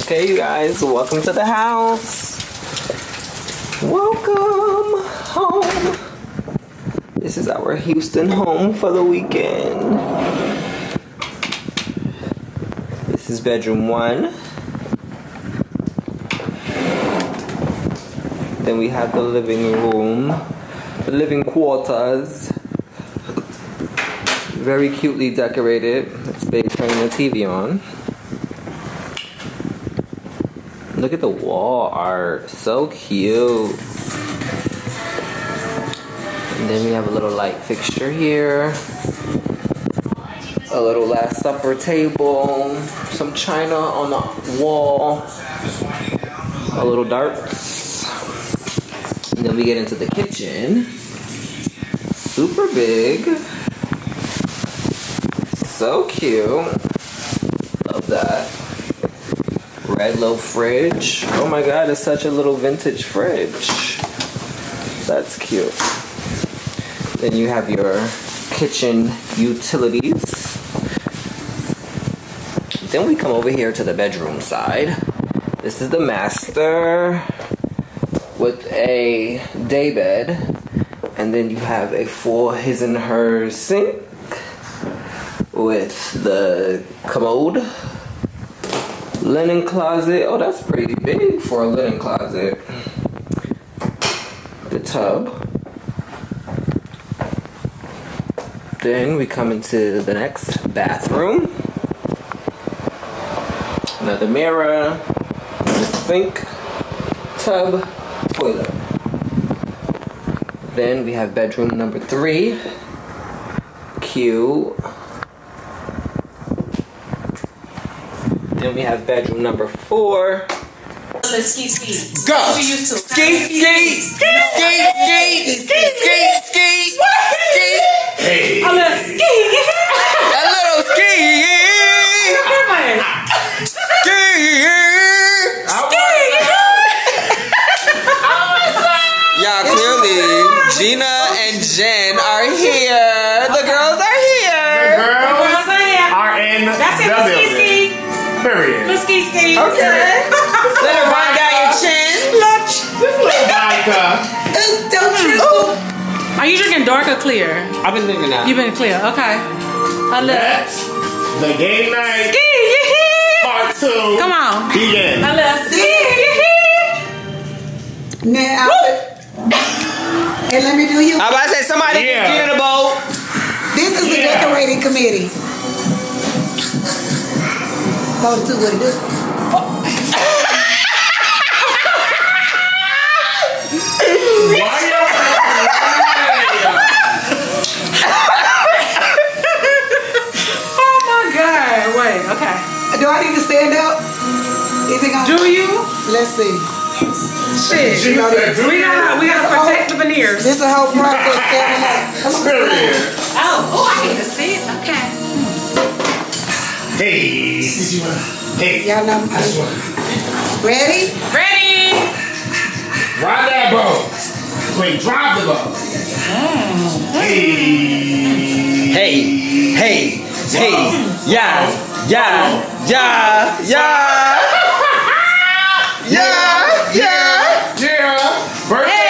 Okay, you guys. Welcome to the house. Welcome home. This is our Houston home for the weekend. This is bedroom one. Then we have the living room, the living quarters. Very cutely decorated. Let's babe turn the T V on. Look at the wall art, so cute. And then we have a little light fixture here, a little Last Supper table, some china on the wall, a little darts. And then we get into the kitchen. Super big. So cute. Love that. Red low fridge. Oh my god, it's such a little vintage fridge. That's cute. Then you have your kitchen utilities. Then we come over here to the bedroom side. This is the master with a day bed. And then you have a full his and her sink with the commode. Linen closet. Oh, that's pretty big for a linen closet. The tub. Then we come into the next bathroom. Another mirror, sink, tub, toilet. Then we have bedroom number three. Cute. Then we have bedroom number four. Ski ski. Go. Ski ski. Ski ski. Ski ski. Ski ski. Hey. A little ski. A little ski. Ski. Ski. Y'all, clearly, Gina and Jen are here. The girls are here. The girls are in the building. Period. The ski ski. Okay. Little vodka in your chin. Little vodka. Don't you? Are you drinking dark or clear? I've been drinking that. You've been clear, okay. That's the game night. Ski, yee-hee. Part two. Come on. Begin. I love ski, yee-hee. Now, and let me do you. I about to say, somebody yeah. get in the boat. This is the yeah. decorating committee. Part two, what it do? y'all. We gotta, we gotta protect the veneers. This is a whole process. Oh, oh, I need to see it. Okay. Hey. Hey. Y'all know me. Ready? Ready. Ride that boat. Wait, drive the boat. Mm. Hey. Hey. Hey. Hey. Whoa. Yeah. Yeah. Whoa. Yeah. Yeah. Yeah. Yeah. Yeah. Yeah. Birthday.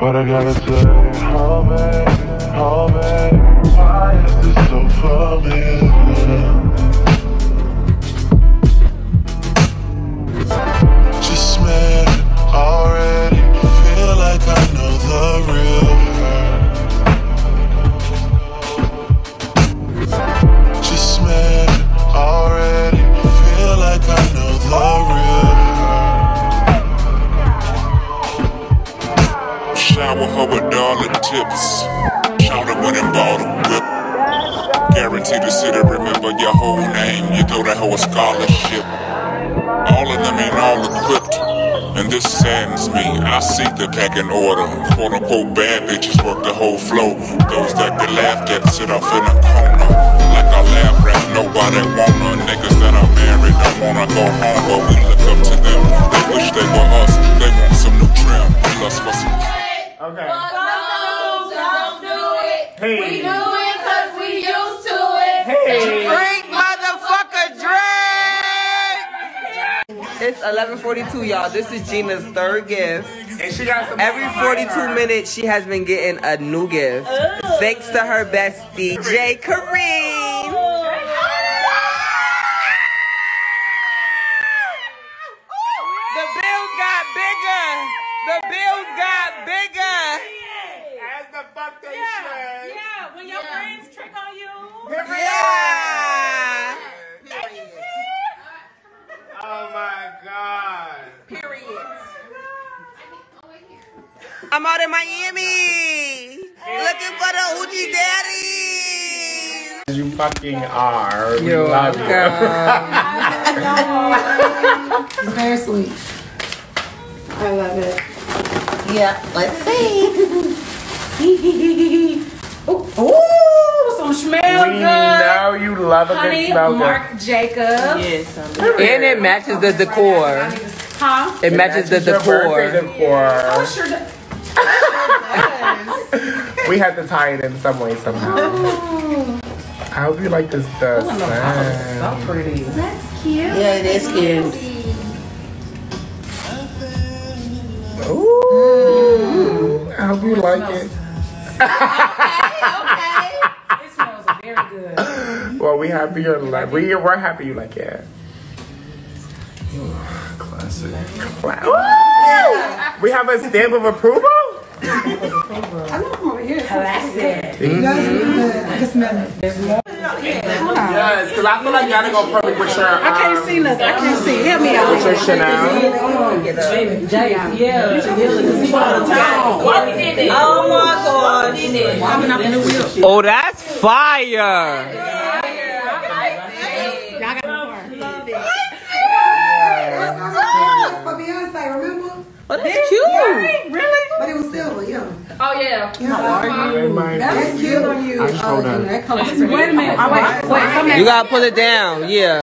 But I gotta tell you, oh baby, oh baby, why is this so familiar? Just met already, feel like I know the real her. Just met already, feel like I know the real her. Shower her with dollar tips. Shout her with and bought a whip. Guaranteed the city remember your whole name. You throw that whole scholarship. All of them ain't all equipped, and this saddens me. I see the packing order. Quote unquote bad bitches work the whole flow. Those that get laughed at sit off in a corner. Like I laugh rap, nobody wanna. Niggas that are married don't wanna go home, but we look up to them. They wish they were us. They want some new trim. We lust for some. Okay. But no, don't do it. Hey. We do it cause we used to it. Hey. Drink, motherfucker, drink. It's eleven forty-two, y'all. This is Gina's third gift. And she got some. Every forty-two minutes, she has been getting a new gift. Ooh. Thanks to her bestie, J. Kareem. The bills got bigger. The bills got bigger. Fuck they yeah. Shit. Yeah, when your yeah. Friends trick on you. Every yeah. Time. Period. Oh my God. Period. Oh my God. I'm out in Miami. Yeah. Looking for the Uji daddies. You fucking are. We Yo, love God. You. It's very sweet. I love it. Yeah, let's see. Ooh, ooh, some smell good. We know you love a good smell. Honey, Marc Jacobs. Yes, and it matches the decor. Huh? It, it matches, matches the decor. decor. Oh, sure does. We have to tie it in some way somehow. Ooh. I hope you like this stuff. Oh, that is so pretty. That's cute. Yeah, it is cute. Ooh, mm. I hope you like it. Okay, okay. It smells very good. Well, we happy you're like we we're happy you like it. Oh, classic. Classic. We have a stamp of approval. I love over here. Classic. You guys I can smell it. There's more. Yes, because I feel like y'all to go perfect with your. Um, I can't see nothing. I can't see. Help me out. With your Chanel. Yeah. Yeah. Oh my God. Oh, that's fire. Yeah. Y'all got love it. That's for Beyonce, remember? Oh, that's cute. Really? But it was silver, yeah. Oh yeah. yeah. Oh, wow. That's cute on you. I showed her. Wait a minute. Oh, wait. You gotta pull it down, yeah.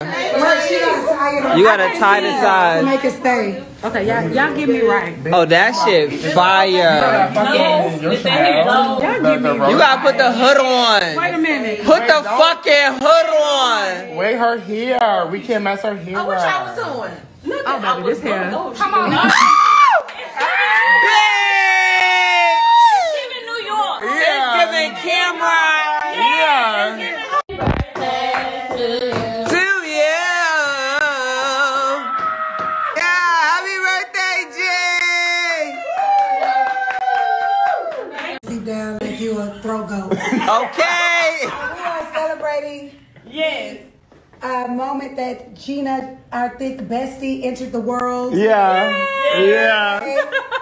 You gotta tie the sides. Make it stay. Okay, y'all, y'all get me right. Oh, that shit fire. Yes. You gotta put the hood on. Wait a minute. Put the fucking hood on. Wait her here. We can't mess her here. Oh, what y'all was doing? Look at oh, this hair. Come on. Giving camera. Yeah. yeah. To you. Yeah. Happy birthday, Jay. So okay. We are celebrating. Yes. A moment that Gina, our thick bestie, entered the world. Yeah. Yay! Yeah.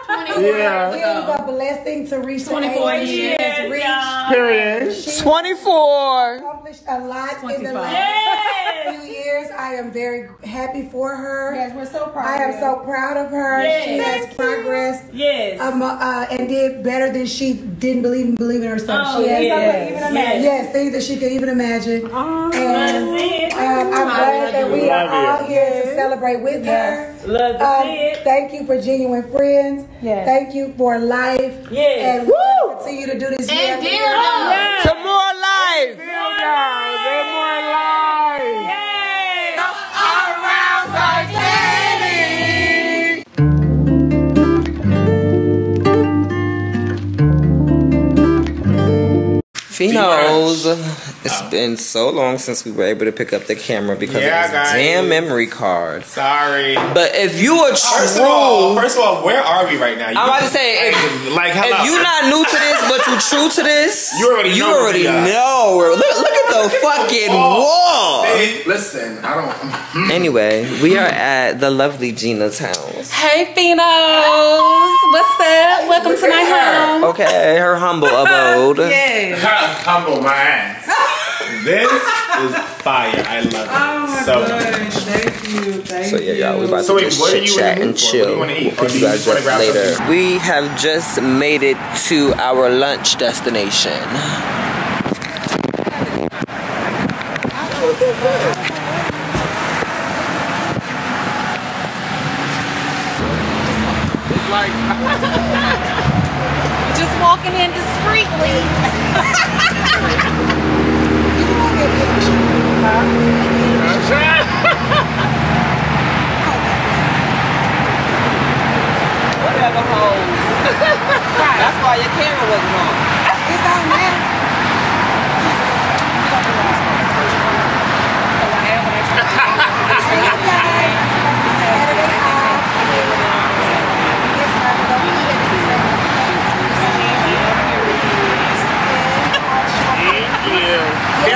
twenty-four yeah. years of blessing to reach twenty-four the years. years reach. Yeah. Period. She twenty-four. Accomplished a lot twenty-five. In the last yes. few years. I am very happy for her. Yes, we're so proud. I am of so proud of her. Yes. She Thank has progressed. You. Yes. Um, uh, and did better than she didn't believe in believe in herself. Oh, she yes. yes. Even yes. yes. Things that she could even imagine. Oh, and, that's it. Um, I'm glad that we are all here to celebrate with yes. her. Love to um, see it. Thank you for genuine friends. Yes. Thank you for life. Yes. And we'll continue to do this year. And dear love. Yes. To more life. And more life. Yes. Go all around our daddy. Fino's. It's oh. been so long since we were able to pick up the camera because yeah, of this damn memory card. Sorry. But if you are true... First of all, first of all where are we right now? You I'm about to say, if, like, if you're not new to this, but you're true to this, you already you know. Already know. Look, look at the fucking wall. Hey, listen, I don't... Anyway, we are at the lovely Gina's house. Hey, Fino's. What's up? Welcome Look to my home. Okay, her humble abode. Yes. Her humble my ass. This is fire. I love it. Oh my so gosh. Thank you. Thank so yeah, y'all, we about so to wait, just chit chat and chill. What do you want to eat? You guys want to grab later. Something? We have just made it to our lunch destination. It's like just walking in discreetly. Whatever hoes. Right. That's why your camera wasn't on. It's on there.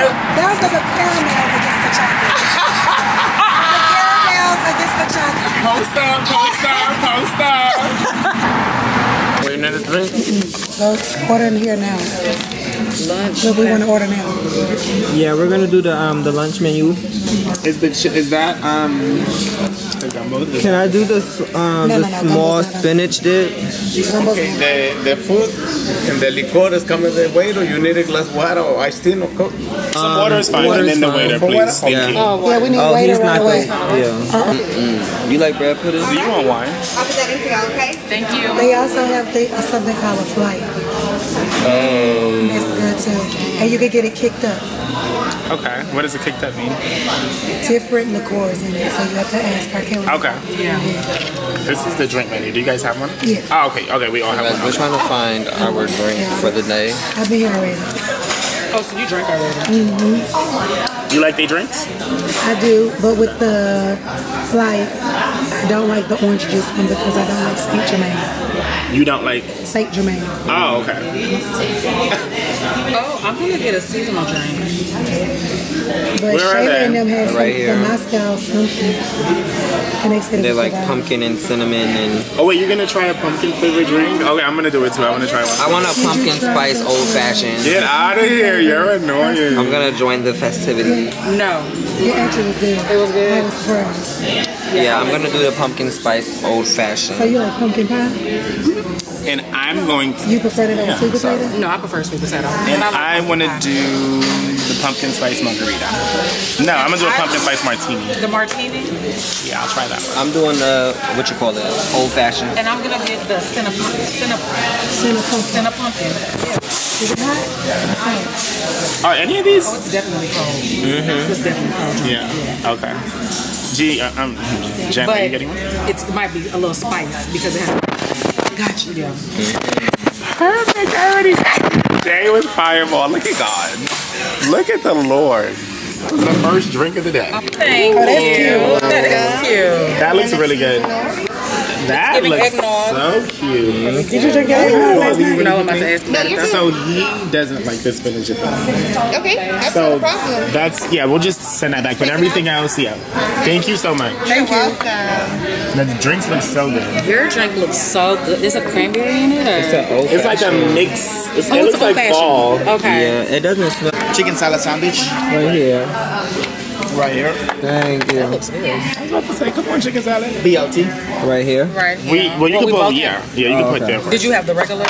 Those are the caramels against the chocolate. The caramels against the chocolate. Post up, post up, post up. What do you need to drink? Let's order in here now. Lunch. Look, we want to order now. Yeah, we're gonna do the um the lunch menu. Is the is that um? Can I do the um no, the no, no, small spinach dip? Okay, the the food and the liquor is coming the waiter. You need a glass of water or iced tea or coke. Some water is fine, water and then the waiter, please. Thank yeah. you. Oh, yeah, we need oh, waiter right away. Yeah. Uh-huh. Mm-mm. You like bread pudding? Do you want wine? I'll put that in for y'all, okay? Thank you. They also have they, uh, something called a flight. Oh. That's good too. And you can get it kicked up. Okay. What does a kicked up mean? Different liqueurs in it, so you have to ask her. Okay. Yeah. This is the drink menu. Do you guys have one? Yeah. Oh, okay. Okay, we all have guys, one. We're trying to find our drink yeah. for the day. I've been here already. Oh, so you drink already? Mm-hmm. You like they drinks? I do, but with the flight, I don't like the orange juice one because I don't like Saint Germain. You don't like? Saint Germain. Oh, okay. Oh, I'm gonna get a seasonal drink. But Shayla and them had some right the Moscow something. They're like pumpkin and cinnamon and. Oh wait, you're gonna try a pumpkin flavored drink? Okay, I'm gonna do it too. I wanna try one. I want a pumpkin spice old fashioned. Get out of here. You're annoying. I'm gonna join the festivity. No. Your answer was good. It was good. I was surprised. Yeah, yeah, I'm gonna do the pumpkin spice old fashioned. So you like pumpkin pie? And I'm going to. You prefer it on yeah, sweet potato? Sorry. No, I prefer sweet potato. And I, I wanna pie. do the pumpkin spice margarita. No, I'm gonna do a pumpkin spice martini. The martini? Yeah, I'll try that one. I'm doing the, what you call it, old fashioned. And I'm gonna get the cinnapun. Cinnapun. Cinnapun. Is it hot? Yeah. Are any of these? Oh, it's definitely cold. Mm-hmm. It's definitely cold. Yeah. yeah. Okay. Gee, uh, um, Jen, are you getting one? It's, it might be a little spice because it has. Got you. Yeah. Perfect. I already. Jay with Fireball. Look at God. Look at the Lord. That was the first drink of the day. Thank Ooh, you. That's cute. That is cute. That looks really good. That looks so cute. Did you drink eggnog last night? No, I'm about to ask about it. So he doesn't like the spinach at all. Okay, that's no problem. That's, yeah, we'll just send that back. But everything else, yeah. Thank you so much. Thank you. The drinks look so good. Your drink looks so good. There's a cranberry in it? Or? It's, it's like a mix. It's, oh, it looks like fall. Okay. Yeah, it doesn't smell. Chicken salad sandwich. Right here. Right here. Thank you. That looks good. I was about to say, come on, chicken salad. B L T. Right here. Right here. We, well, you well, can we put here. Yeah, you oh, can put okay. there. Did you have the regular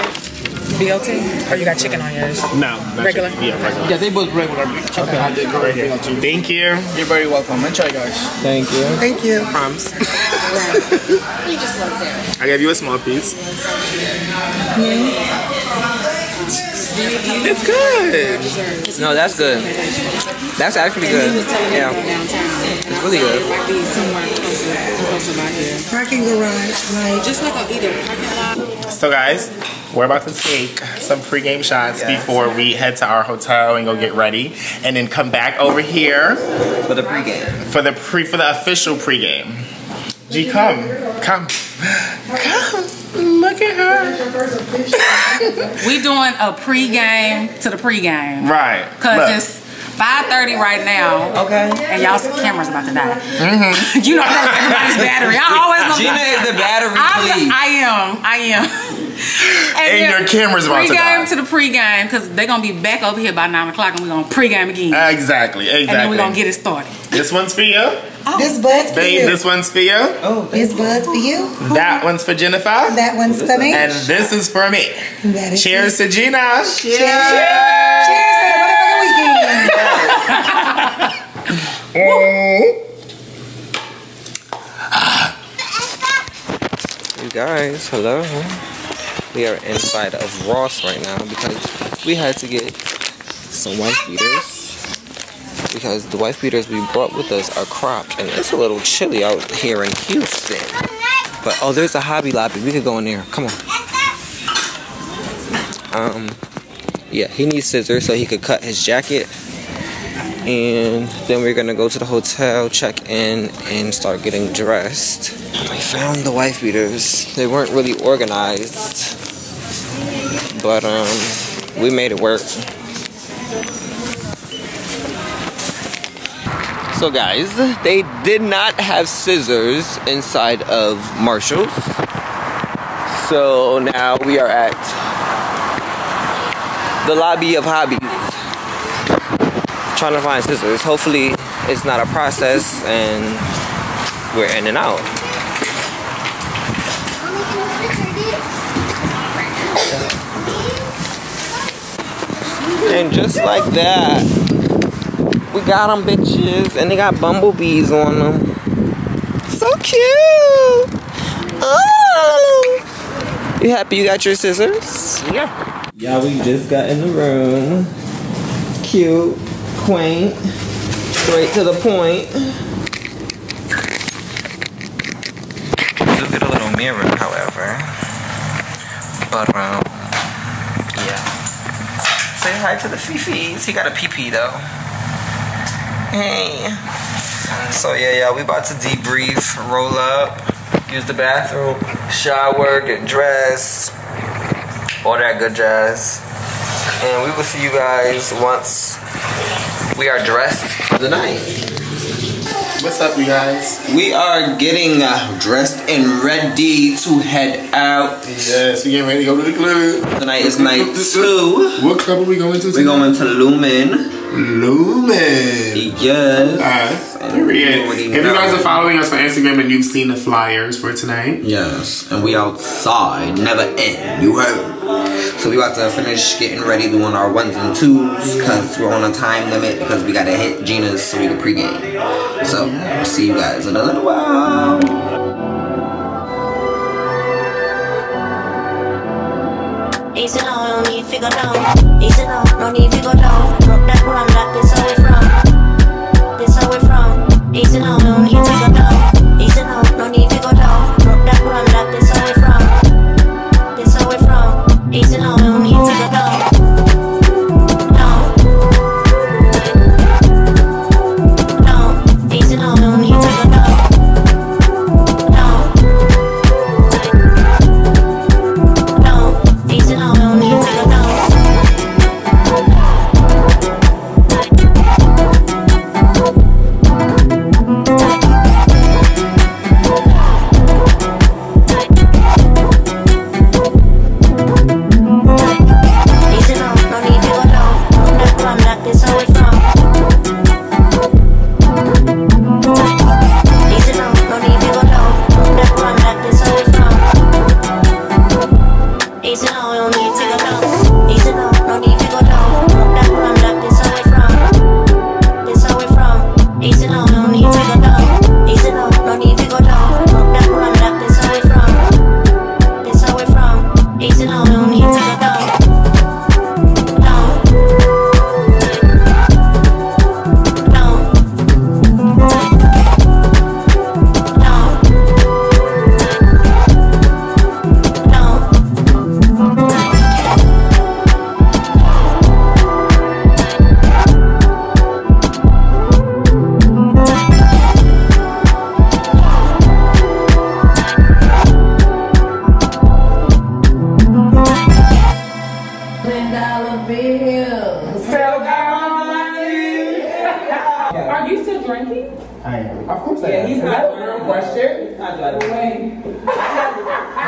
B L T? Or you got chicken on yours? No. Regular? Chicken. Yeah, regular. Yeah, they both regular. Chicken. Okay. I did right here. B L T. Thank you. You're very welcome. Enjoy, guys. Thank you. Thank you. Proms. We just love that. I gave you a small piece. Mm-hmm. It's good. No, that's good. That's actually good. Yeah. It's really good. Parking garage, like just like on either parking lot. So guys, we're about to take some pregame shots yes. before we head to our hotel and go get ready, and then come back over here for the pregame. For the pre for the official pregame. G, come, come, come. Look at her. We doing a pregame to the pregame. Right. Cause it's five thirty right now. Okay. And y'all's camera's about to die. Mm-hmm. You know that's everybody's battery. I always know Gina is the battery. I'm, I am. I am. And, and your camera's about to die. Pregame to the pregame, because they're going to be back over here by nine o'clock and we're going to pregame again. Exactly, exactly. And then we're going to get it started. This one's for you. Oh, this bud's for you. This one's for you. Oh, this bud's for you. That one's for Jennifer. That one's for me. And this is for me. Is Cheers me. to Gina. Cheers. Cheers. Cheers to the motherfucking weekend. You guys, hello. We are inside of Ross right now because we had to get some wife beaters because the wife beaters we brought with us are cropped and it's a little chilly out here in Houston. But oh, there's a Hobby Lobby. We could go in there. Come on. Um, yeah, he needs scissors so he could cut his jacket. And then we're gonna go to the hotel, check in, and start getting dressed. I found the wife beaters. They weren't really organized, but um, we made it work. So guys, they did not have scissors inside of Marshall's. So now we are at the lobby of Hobbies, trying to find scissors. Hopefully it's not a process and we're in and out. And just like that, we got them bitches, and they got bumblebees on them. So cute. Oh, you happy you got your scissors? Yeah. Yeah, we just got in the room. Cute. Quaint, straight to the point. Look at a little mirror, however. But um, yeah. Say hi to the fifis. He got a pee pee though. Hey. So yeah, yeah, we about to debrief, roll up, use the bathroom, shower, get dressed, all that good jazz. And we will see you guys once we are dressed for the night. What's up, you guys? We are getting uh, dressed and ready to head out. Yes, we're getting ready to go to the club. Tonight is night two. What club are we going to tonight? We're going to Lumen. Lumen. Yes. All right. Period. If you guys are following us on Instagram and you've seen the flyers for tonight. Yes. And we outside. Never in. You heard. So we about to finish getting ready, doing our ones and twos, because we're on a time limit, because we got to hit Gina's so we can pregame. So, we'll see you guys in a little while. Easy now, no need to go down. Easy now, no need to go down. Drop that rum, that this away from. This away from. Easy now, no need to go down. Easy now, no need to go down. Drop that rum, that this away from. This away from. Easy now, no need to go down. No, no, easy now, no need to go down. No, Ew. Still got money. Are you still drinking? I am. Of course I am. Yeah, he's not a question. He's not driving.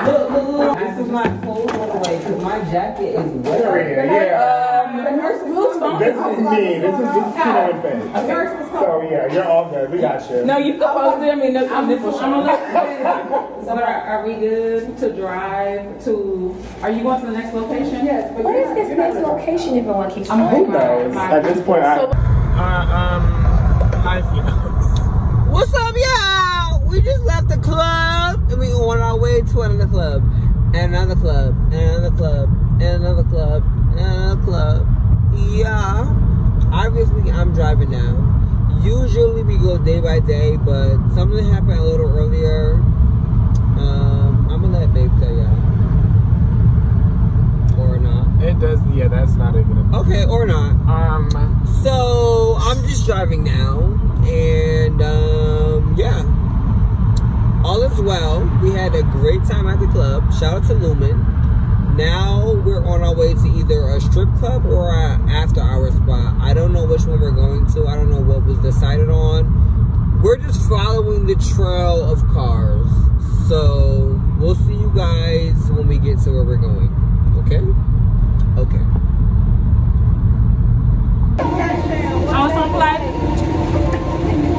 Look, look, look. This is my cold away because my jacket is wet. Yeah. Um, the nurse who's phone This is me. This is just Keno and Finn. So yeah, you're all good. We got you. No, you supposed to. I mean, no, I'm this one. So are, are we good to drive to? Are you going to the next location? Yes. But what is this next location even want to keep? Who knows? At this point, I. Uh um. Hi. What's up, y'all? We just left the club and we on our way to another club, and another club, and another club, and another club, and another club. Yeah. Obviously, I'm driving now. Usually, we go day by day, but something happened a little earlier. Um, I'm gonna let babe tell y'all, or not. It does. Yeah, that's not even a okay, or not. Um. So I'm just driving now. And um yeah, all is well. We had a great time at the club. Shout out to Lumen. Now we're on our way to either a strip club or an after hour spot. I don't know which one we're going to. I don't know what was decided on. We're just following the trail of cars, so we'll see you guys when we get to where we're going. Okay, okay. I was on flight.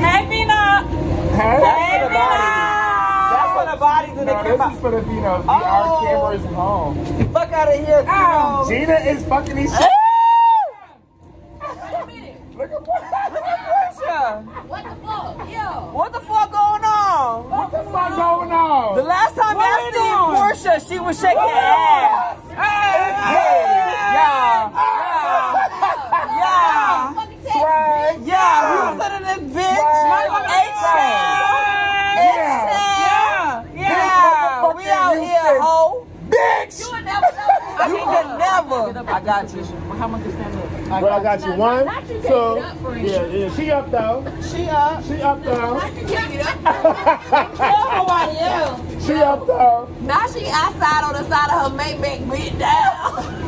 Hey, Fino! Hey, hey, Fino! That's for the Baddies in the camera. No, this is for the Fino. Oh. Our camera is home. Fuck out of here, Fino. Oh. Gina is fucking these shit. Wait a minute. Look at Portia. Look at Portia. What the fuck? Yo. What the fuck going on? What the fuck going on? The last time what I seen Portia, she was shaking her ass. Hey! Hey! Yeah. Yeah. Yeah. Swag. Yeah, we was sitting in this bitch. H-Town. H-Town. Yeah. We out here, ho. Bitch. You would never know. You would never. I got you. How much is that? Well, I got you one, two. Yeah, yeah. She up, though. She up. She up, though. She up, though. Now she outside on the side of her Maybach bent down.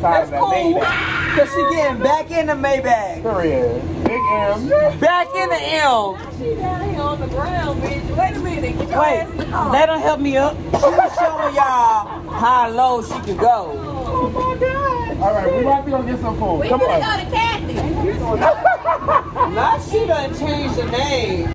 That's cool. Because she getting back in the Maybach. Period. Big M. Back in the M. Now she down here on the ground, bitch. Wait a minute. Get your Wait, they don't help me up. She was showing y'all how low she could go. Oh, my God. All right, we might be going to get some food. We Come on. We going to go to Kathy. Now she done changed the name.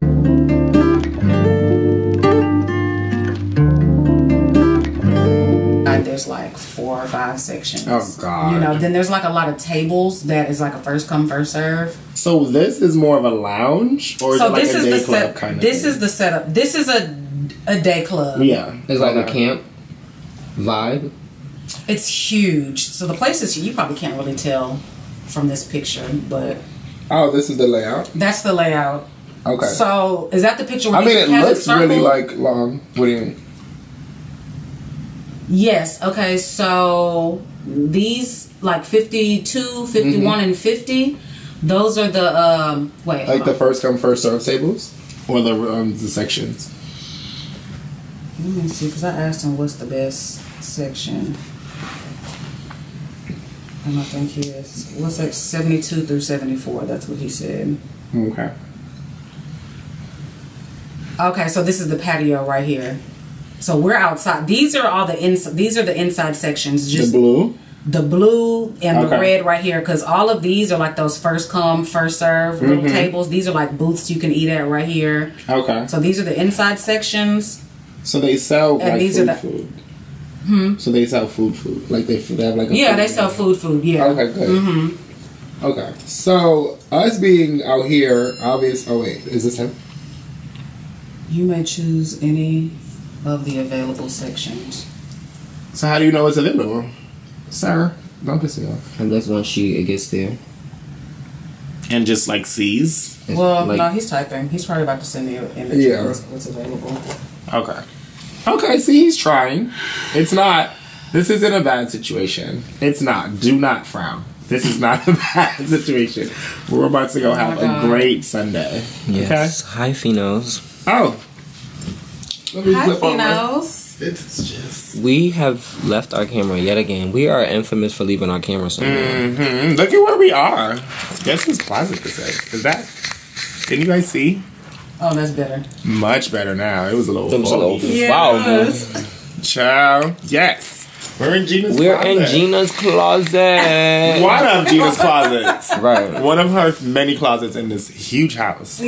There's like four or five sections. Oh God! You know, then there's like a lot of tables that is like a first come first serve. So this is more of a lounge, or is so it like this a is day the club set, kind of. This thing? Is the setup. This is a a day club. Yeah, it's like okay. a camp vibe. It's huge. So the places you probably can't really tell from this picture, but oh, this is the layout. That's the layout. Okay. So is that the picture? Where I mean, it looks really like long. What do you mean? Yes. Okay, so these like fifty-two, fifty-one mm-hmm. and fifty, those are the um wait like the first come first serve tables or the um the sections. Let me see, because I asked him what's the best section, and I think he is what's that seventy-two through seventy-four. That's what he said. Okay. Okay, so this is the patio right here. So we're outside. These are all the inside. These are the inside sections. Just the blue, the blue and okay. the red right here. Because all of these are like those first come, first serve mm-hmm. little tables. These are like booths you can eat at right here. Okay. So these are the inside sections. So they sell and like these food, are the, food. Hmm. So they sell food, food. Like they, they have like a yeah, food they sell area. food, food. Yeah. Okay. Good. Mm-hmm. Okay. So us being out here, obvious. Oh wait, is this him? You may choose any of the available sections. So how do you know it's available? Sir, don't piss me off. And that's when she gets there. And just like sees? Well, like, no, he's typing. He's probably about to send me an image yeah. of what's available. Okay. Okay, see, he's trying. It's not, this isn't a bad situation. It's not, do not frown. This is not a bad situation. We're about to go oh have God. a great Sunday. Yes, okay? Hi, Finos. Oh. Hi, Finos. It's just... We have left our camera yet again. We are infamous for leaving our camera somewhere. Mm-hmm. Look at where we are. That's just closet to say. Is that... Can you guys see? Oh, that's better. Much better now. It was a little... It was a little... Yes. Wow. Child. Yes. We're in Gina's We're closet. We're in Gina's closet. One of Gina's closets. Right. One of her many closets in this huge house.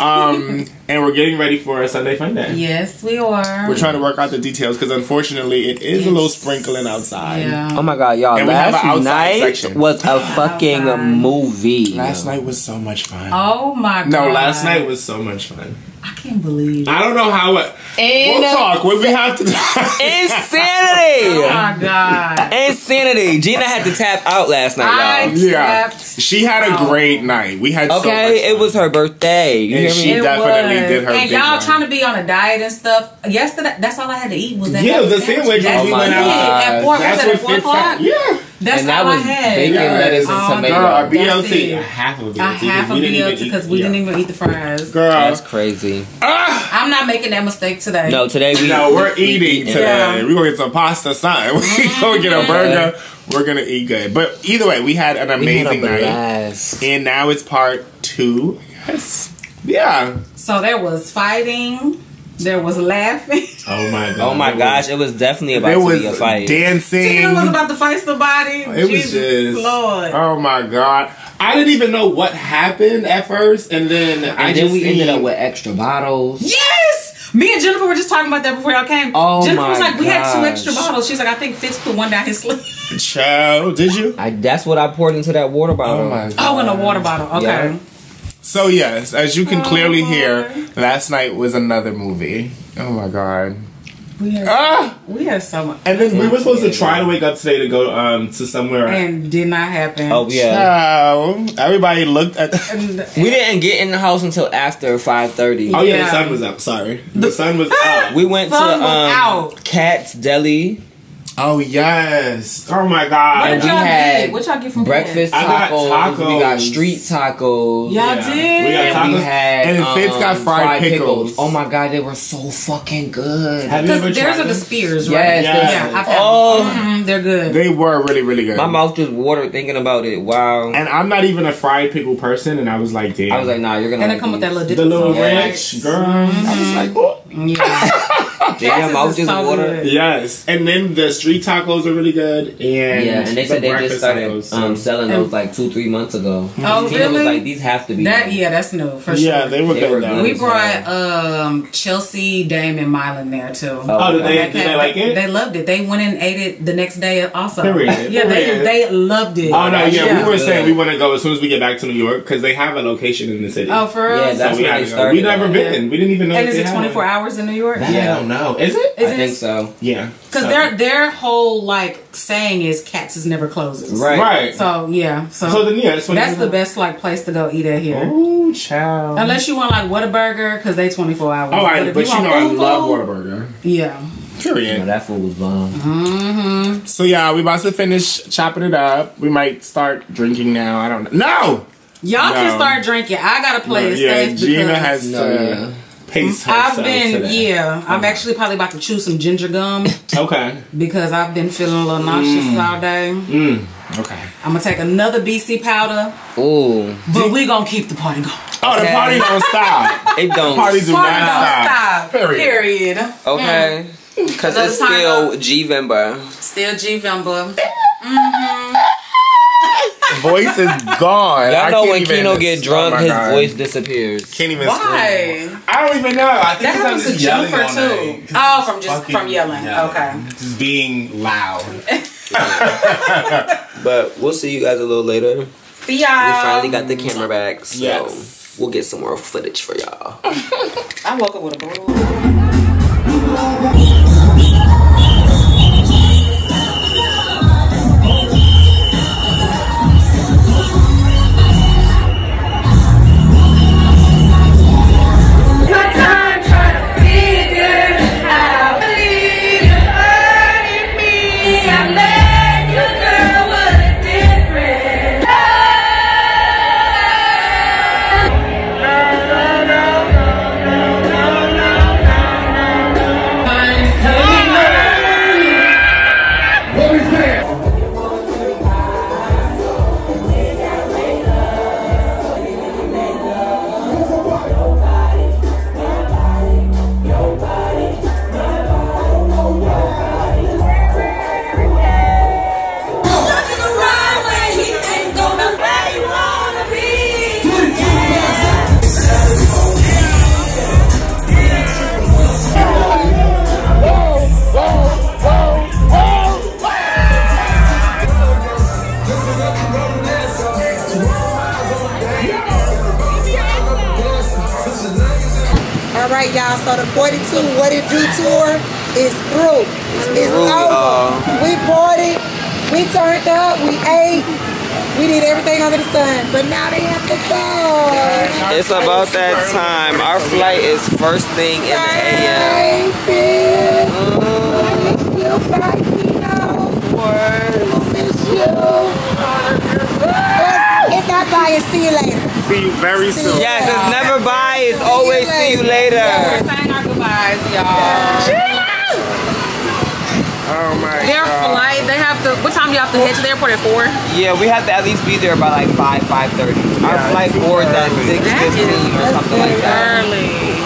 um, and we're getting ready for a Sunday Fun Day. Yes, we are. We're trying to work out the details because unfortunately it is it's, a little sprinkling outside. Yeah. Oh my God, y'all. And last night section. was a fucking outside. movie. Last night was so much fun. Oh my God. No, last night was so much fun. I can't believe it. I don't know how it... In we'll talk when we have to talk. Insanity! Oh my God. Insanity. Gina had to tap out last night, y'all. I yeah. tapped she had a out. great night. We had okay, so much Okay, it was her birthday. You and she me? definitely did her And y'all trying to be on a diet and stuff. Yesterday, that's all I had to eat was that Yeah, the sandwich. That's we went out. At four, that's at four o'clock? Yeah. That's and all I, was I had. Bacon, yeah. lettuce, and oh, tomato. Girl, our B L T, a half of it. A half of B L T because we yeah. didn't even eat the fries. Girl, that's crazy. Uh, I'm not making that mistake today. No, today we. No, we're eating today. Yeah. We're gonna get some pasta, something. We're gonna get a burger. Yeah. We're gonna eat good. But either way, we had an amazing had night, and now it's part two. Yes. Yeah. So there was fighting. There was laughing. Oh my God! Oh my gosh! It was definitely about to be a fight. Dancing. Gina was about to fight somebody. It Jesus was just Lord. Oh my God! I didn't even know what happened at first, and then and I then just we seen... ended up with extra bottles. Yes. Me and Jennifer were just talking about that before y'all came. Oh Jennifer my was like, gosh. "We had two extra bottles." She's like, "I think Fitz put one down his sleeve." Child, did you? I, that's what I poured into that water bottle. Oh my God! Oh, in a water bottle. Okay. Yeah. So yes, as you can oh, clearly hear, last night was another movie. Oh my God. We had, ah! we had so much. And then we were supposed to try to wake up today to go um to somewhere. And did not happen. Oh yeah. Um, everybody looked at the We didn't get in the house until after five thirty. Oh yeah, yeah, the sun was up. Sorry. The, the sun was out. We went sun to um Cat's Deli. Oh yes! Oh my God! What did y'all get? What y'all get from breakfast tacos? I got tacos? We got street tacos. Y'all yeah. did. We got tacos. We had, and then Fitz um, got fried, fried pickles. pickles. Oh my God, they were so fucking good. Have you ever tried them? Those are the spears, right? Yes. yes. Yeah. I've oh, mm-hmm, they're good. They were really, really good. My mouth just watered thinking about it. Wow. And I'm not even a fried pickle person, and I was like, damn. I was like, nah, you're gonna. And like, come with that little dip the little ranch, yes. girl. Mm-hmm. I was like, oh. yeah. Damn, I was just so watered. Yes, and then the street. Street tacos are really good, and yeah, and they said they just started those, so. um, selling those like two, three months ago. Oh, Keno really? Was like, these have to be that. Good. Yeah, that's new for sure. Yeah, they were they good. Were good we brought well. um, Chelsea, Dame, and Mylan there too. Oh, oh did, they, did they like it? They loved it. They went and ate it the next day also. Period. Yeah, Period. they they loved it. Oh no, yeah, yeah. we were good. saying we want to go as soon as we get back to New York because they have a location in the city. Oh, for real? Yeah, that's so where we started. We never been. We didn't even know. And is it twenty-four hours in New York? Yeah, I don't know. Is it? I think so. Yeah, because they're they're. whole like saying is Cats is never closes, right? Right. So yeah, so, so then, yeah, that's, that's the best like place to go eat at here. Oh, child! Unless you want like Whataburger because they twenty four hours. All right, but, but you, you know I love Whataburger. Yeah. Period. You know, that food was bomb. Mm-hmm. So yeah, we about to finish chopping it up. We might start drinking now. I don't know. No, y'all no. can start drinking. I gotta play no, it yeah, safe. Gina has no, to. Yeah. I've been, yeah. I'm actually probably about to chew some ginger gum. Okay. Because I've been feeling a little nauseous mm. all day. Mm. Okay. I'm gonna take another B C powder. Ooh. But we gonna keep the party going. Oh, okay. The party don't stop. It don't. The party do party not don't stop. stop. Period. Period. Okay. Because mm. it's still G-vember. Still G-vember. Mm-hmm. Voice is gone. Y'all know when Keno get drunk, oh his God. voice disappears. Can't even. Why? Scream. I don't even know. I think that was a jumper too. Oh, from just from yelling. yelling. Okay. Just being loud. But we'll see you guys a little later. See y'all. We finally got the camera back, so yes. we'll get some more footage for y'all. I woke up with a boo. right, y'all. So the forty-two What It Do tour is through. It's Rude, over. Uh, we parted. We turned up. We ate. We did everything under the sun, but now they have to go. It's about that time. Our flight is first thing in the A M. Mm. I miss you, bye, Keno. I miss you. It's, it's not bye, it's see you later. See you very see soon. Yes, it's never bye, it's see always you see you later. We're saying our goodbyes, y'all. Oh my Their God. flight, they have to, what time do you have to head to the airport at four? Yeah, we have to at least be there by like five, five thirty. Yeah, our flight boards at six fifteen or something like that. Early.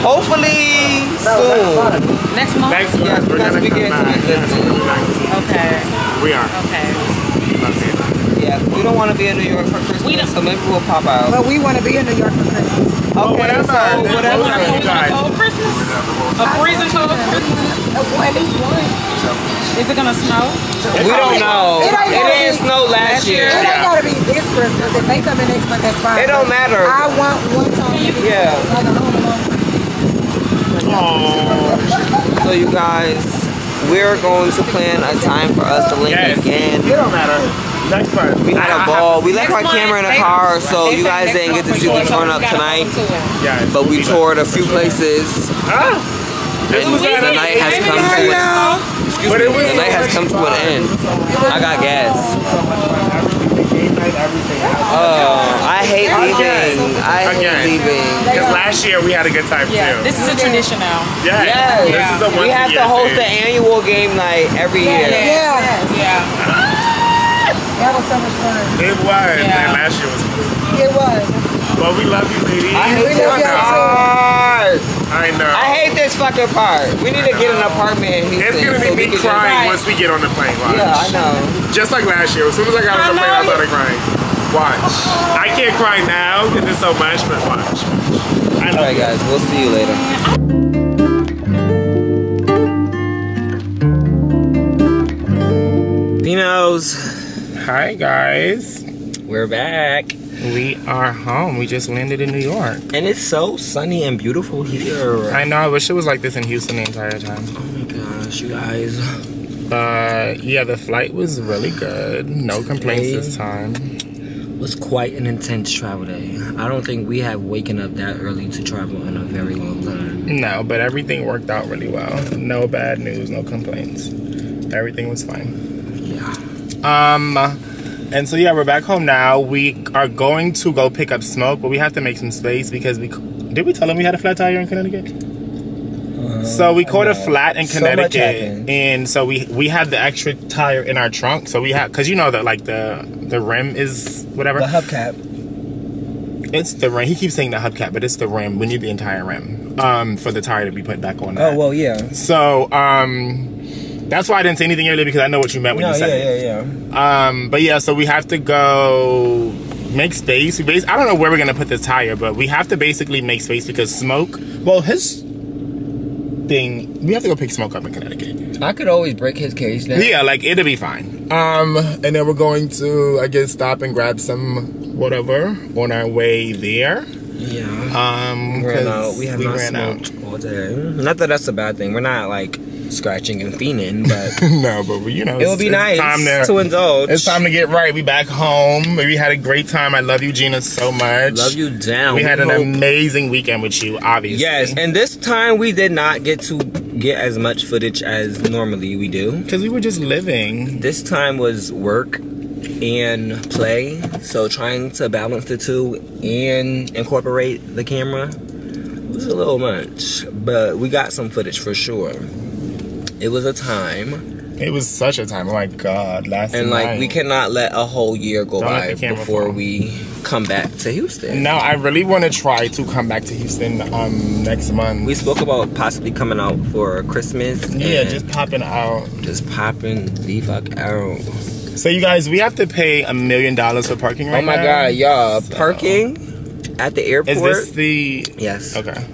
Hopefully soon. Next month? Next month, yeah, we're gonna we come back. Okay. We are. Okay. Okay. Yeah, we don't want to be in New York for Christmas, we so maybe we'll pop out. But we want to be in New York for Christmas. Okay, whatever. So whatever. A cold Christmas? A freezing cold Christmas? At least once. Is it gonna snow? We don't know. It, it didn't snow last year. It ain't gotta be this Christmas. If they come in next month, that's fine. It don't matter. I want one time. Yeah. Aww. So you guys, we're going to plan a time for us to link yes. again. It don't matter. Next part. We had a ball. We left our camera in the car, so you guys didn't get to see the turn up tonight. But we toured a few places. And the night has come to an end. Excuse me. The night has come to an end. I got gas. Oh, I hate leaving. I hate leaving. Because last year we had a good time too. This is a tradition now. Yeah. This is a once a year. We have to host the annual game night every year. Yeah. Yeah. That was so much fun. It was, yeah. And last year was cool. It was. Well, we love you, ladies. I hate this part. I know. I hate this fucking part. We need to get an apartment in Houston. It's gonna be so me crying once we get on the plane. Watch. Yeah, I know. Just like last year, as soon as I got on the plane, I started crying. Watch. I can't cry now because it's so much, but watch. I know. All right, guys. We'll see you later. Fino's. Hi guys, we're back. We are home. We just landed in New York, and it's so sunny and beautiful here. I know. I wish it was like this in Houston the entire time. Oh my gosh, you guys. But yeah, the flight was really good. No Today complaints this time. Was quite an intense travel day. I don't think we have waken up that early to travel in a very long time. No, but everything worked out really well. No bad news. No complaints. Everything was fine. Um, and so yeah, we're back home now. We are going to go pick up Smoke, but we have to make some space because we did we tell him we had a flat tire in Connecticut. Uh, so we caught a flat in Connecticut, so and so we we had the extra tire in our trunk. So we had because you know that like the the rim is whatever the hubcap. It's the rim. He keeps saying the hubcap, but it's the rim. We need the entire rim um for the tire to be put back on. Oh that. well, yeah. So um. That's why I didn't say anything earlier because I know what you meant when no, you said yeah, it. Yeah, yeah, yeah. Um, but yeah, so we have to go make space. We base I don't know where we're gonna put this tire, but we have to basically make space because Smoke. Well, his thing. We have to go pick Smoke up in Connecticut. I could always break his cage down. Yeah, like it'll be fine. Um, and then we're going to I guess stop and grab some whatever on our way there. Yeah. Um, because we have we not ran smoked out. all day. Not that that's a bad thing. We're not like. Scratching and fiending, but no, but you know, it would be nice time to, to indulge. It's time to get right. We back home. We had a great time. I love you, Gina, so much. Love you down. We, we had an amazing weekend with you, obviously. Yes, and this time we did not get to get as much footage as normally we do because we were just living. This time was work and play, so trying to balance the two and incorporate the camera was a little much, but we got some footage for sure. It was a time. It was such a time. Oh my God. Last And like night. we cannot let a whole year go Don't by before fall. we come back to Houston. No, I really want to try to come back to Houston um next month. We spoke about possibly coming out for Christmas. Yeah, just popping out. Just popping the fuck out. So you guys, we have to pay a million dollars for parking right now. Oh my now. God, y'all. So. Parking at the airport. Is this the... Yes. Okay.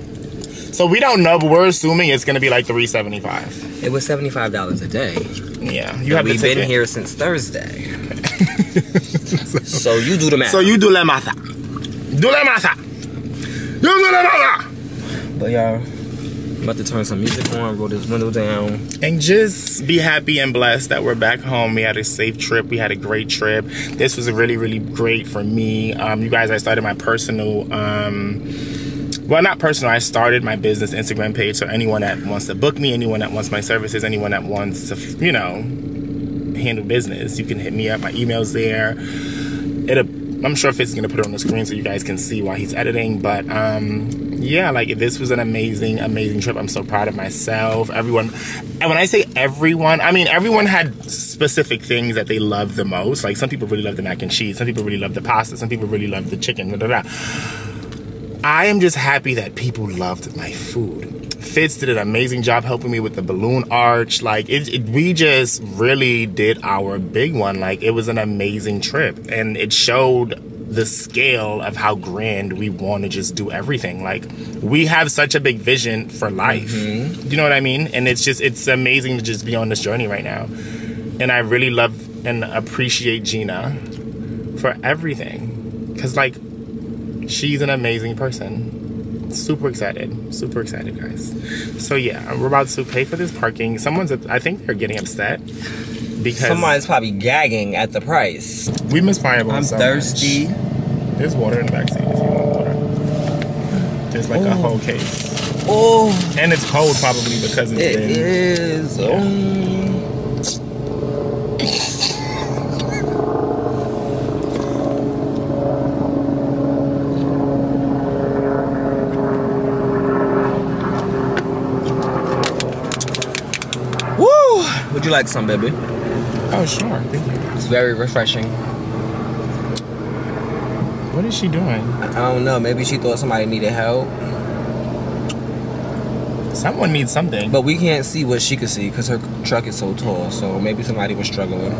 So we don't know, but we're assuming it's gonna be like three seventy-five. It was seventy-five dollars a day. Yeah, you have. We've been it. here since Thursday. Okay. so, so you do the math. So you do la matha. Do la matha. But y'all, about to turn some music on, roll this window down. And just be happy and blessed that we're back home. We had a safe trip. We had a great trip. This was really, really great for me. Um, you guys, I started my personal, um, well, not personal. I started my business Instagram page. So anyone that wants to book me, anyone that wants my services, anyone that wants to, you know, handle business, you can hit me up. My email's there. It'll, I'm sure Fitz is going to put it on the screen so you guys can see while he's editing. But, um, yeah, like, this was an amazing, amazing trip. I'm so proud of myself. Everyone, and when I say everyone, I mean, everyone had specific things that they loved the most. Like, some people really love the mac and cheese. Some people really love the pasta. Some people really love the chicken. Da, da, da. I am just happy that people loved my food. Fitz did an amazing job helping me with the balloon arch. Like, it, it, we just really did our big one. Like, it was an amazing trip. And it showed the scale of how grand we want to just do everything. Like, we have such a big vision for life. Mm-hmm. You know what I mean? And it's just, it's amazing to just be on this journey right now. And I really love and appreciate Gina for everything. Because, like, she's an amazing person. Super excited, super excited, guys. So yeah, we're about to pay for this parking. Someone's, I think they're getting upset because someone's probably gagging at the price. We misfireball. I'm so thirsty. Much. There's water in the backseat if you want water. There's like Ooh. a whole case. Oh, and it's cold probably because it's it been, is. Yeah. Um... Would you like some, baby? Oh, sure. Thank you. It's very refreshing. What is she doing? I don't know. Maybe she thought somebody needed help. Someone needs something. But we can't see what she could see because her truck is so tall. So maybe somebody was struggling.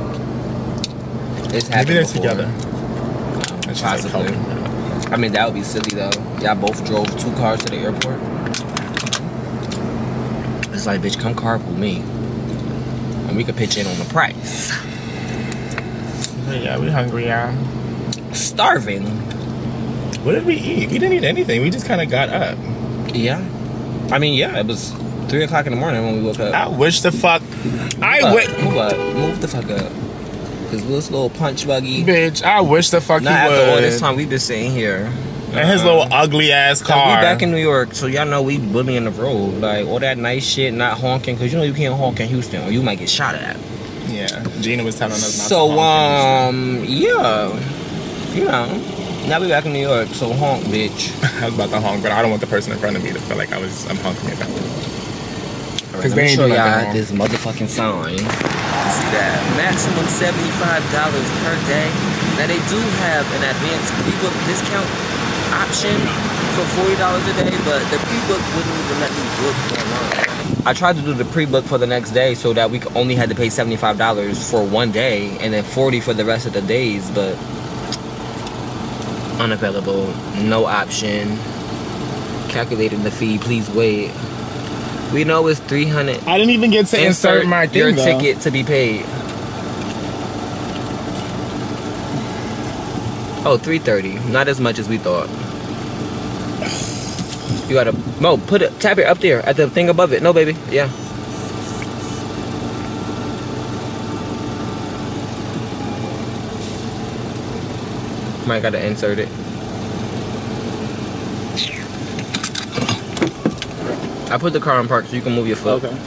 It's happening. Maybe they're before. together. Possibly. Like, I mean, that would be silly, though. Y'all both drove two cars to the airport. It's like, bitch, come carpool me. We could pitch in on the price. Yeah, we hungry, y'all. Starving. What did we eat? We didn't eat anything. We just kind of got up. Yeah. I mean, yeah, it was three o'clock in the morning when we woke up. I wish the fuck. Move I wish. Move up. Move the fuck up. Because this little punch buggy. Bitch, I wish the fuck Not he would. After all this time, we've been sitting here. And uh-huh. his little ugly ass car. We back in New York, so y'all know we bullying the road. Like, all that nice shit, not honking, because you know you can't honk in Houston, or you might get shot at. Yeah, Gina was telling us not so, to honk in um, yeah. You know, now we back in New York, so honk, bitch. I was about to honk, but I don't want the person in front of me to feel like I was, I'm honking at them. Right, let me show y'all this motherfucking sign. See that? Maximum seventy-five dollars per day. Now, they do have an advanced pre-book discount option for forty dollars a day, but the pre-book wouldn't even let me book online. I tried to do the pre-book for the next day so that we only had to pay seventy-five dollars for one day and then forty dollars for the rest of the days, but unavailable, no option. Calculating the fee, please wait. We know it's three hundred dollars. I didn't even get to insert, insert my thing, your though. ticket to be paid. Oh, three thirty. Not as much as we thought. You gotta no put it tap it up there at the thing above it. No, baby. Yeah. Might gotta insert it. I put the car in park so you can move your foot. Okay.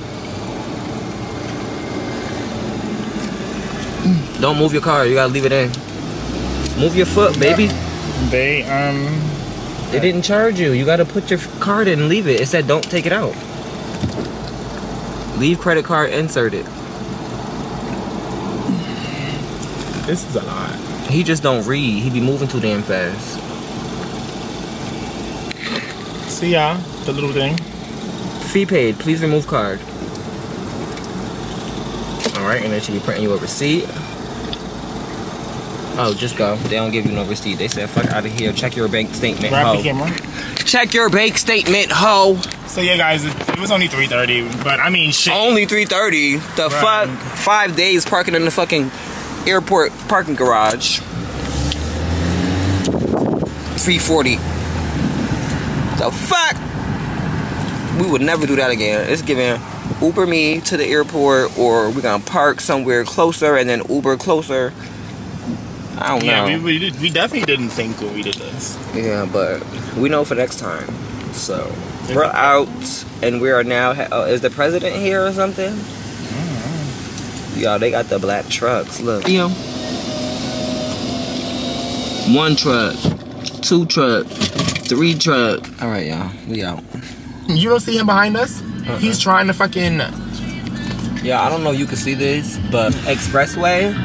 Don't move your car. You gotta leave it in. Move your foot, baby. They, um... They didn't charge you. You gotta put your card in and leave it. It said don't take it out. Leave credit card inserted. This is a lot. He just don't read. He be moving too damn fast. See y'all. The little thing. Fee paid. Please remove card. Alright, and they should be printing you a receipt. Oh, just go. They don't give you no receipt. They said, fuck out of here. Check your bank statement, Grab ho. the camera. Check your bank statement, ho. So, yeah, guys, it, it was only three thirty, but I mean, shit. Only three thirty? The right. fuck? Five days parking in the fucking airport parking garage. three forty. The fuck? We would never do that again. It's giving Uber me to the airport, or we're going to park somewhere closer and then Uber closer. I don't yeah, know. Yeah, we, we, we definitely didn't think when we did this. Yeah, but we know for next time. So, we're out, and we are now... Uh, is the president here or something? Mm-hmm. Y'all, they got the black trucks. Look. You know, one truck, two truck, three truck. All right, y'all. We out. You don't see him behind us? Uh-uh. He's trying to fucking... Yeah, I don't know if you can see this, but expressway...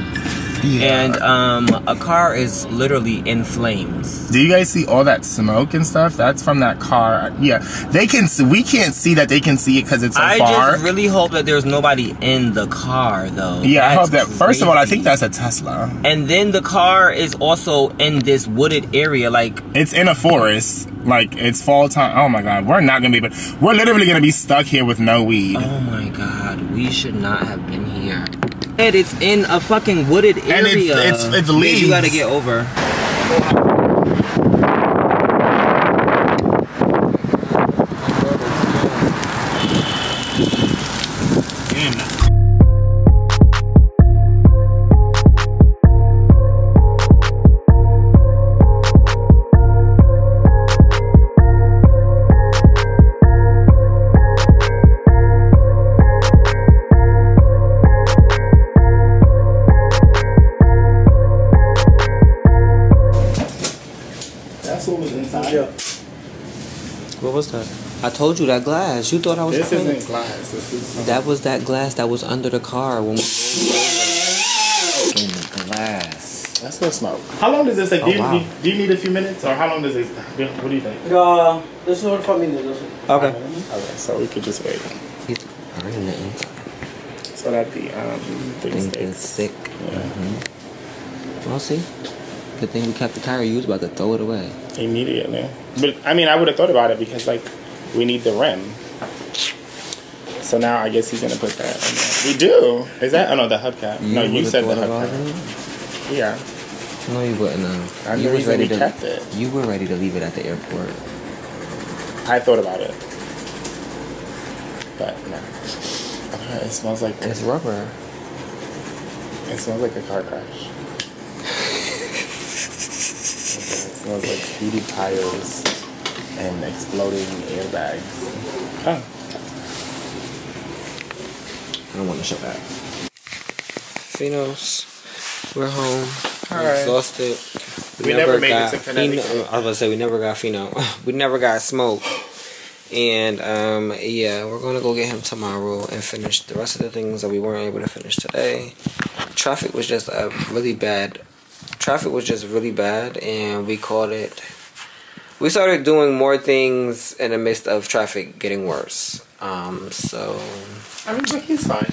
Yeah. And um, a car is literally in flames. Do you guys see all that smoke and stuff? That's from that car. Yeah, they can. We can't see that. They can see it because it's so I far. I just really hope that there's nobody in the car, though. Yeah, that's I hope that. Crazy. First of all, I think that's a Tesla. And then the car is also in this wooded area, like it's in a forest. Like it's fall time. Oh my God, we're not gonna be. But we're literally gonna be stuck here with no weed. Oh my God, we should not have been here. It's in a fucking wooded area. And it's, it's, it's leaves. You gotta get over. I told you that glass. You thought I was This playing. Isn't glass. This is something. That was that glass that was under the car when we the glass. Let's go smoke. How long does this take? Oh, do, you, wow. do, you, do you need a few minutes? Or how long does it take? What do you think? Uh, this is only five minutes. Okay. Okay, so we could just wait. He's burning the inside. So that the um, thing is sick. Yeah. Mm-hmm. Well, see? The thing we kept the tire used about to throw it away. Immediately. But, I mean, I would have thought about it because, like, we need the rim. So now I guess he's going to put that in there. We do. Is that? Oh, no, the hubcap. You no, you said the hubcap. Yeah. No, you wouldn't have. I knew we kept it. You were ready to leave it at the airport. I thought about it. But, no. Uh, it smells like... It's rubber. It smells like a car crash. It smells like beauty tires. And exploding airbags. Oh. I don't want to show that. Finos, we're home. All we're right. Exhausted. We, we never, never made got it to Connecticut. Fino, I was gonna say we never got Fino. We never got Smoke. And um, yeah, we're gonna go get him tomorrow and finish the rest of the things that we weren't able to finish today. Traffic was just a really bad. Traffic was just really bad, and we called it. We started doing more things in the midst of traffic getting worse. Um, so... I mean, but he's fine.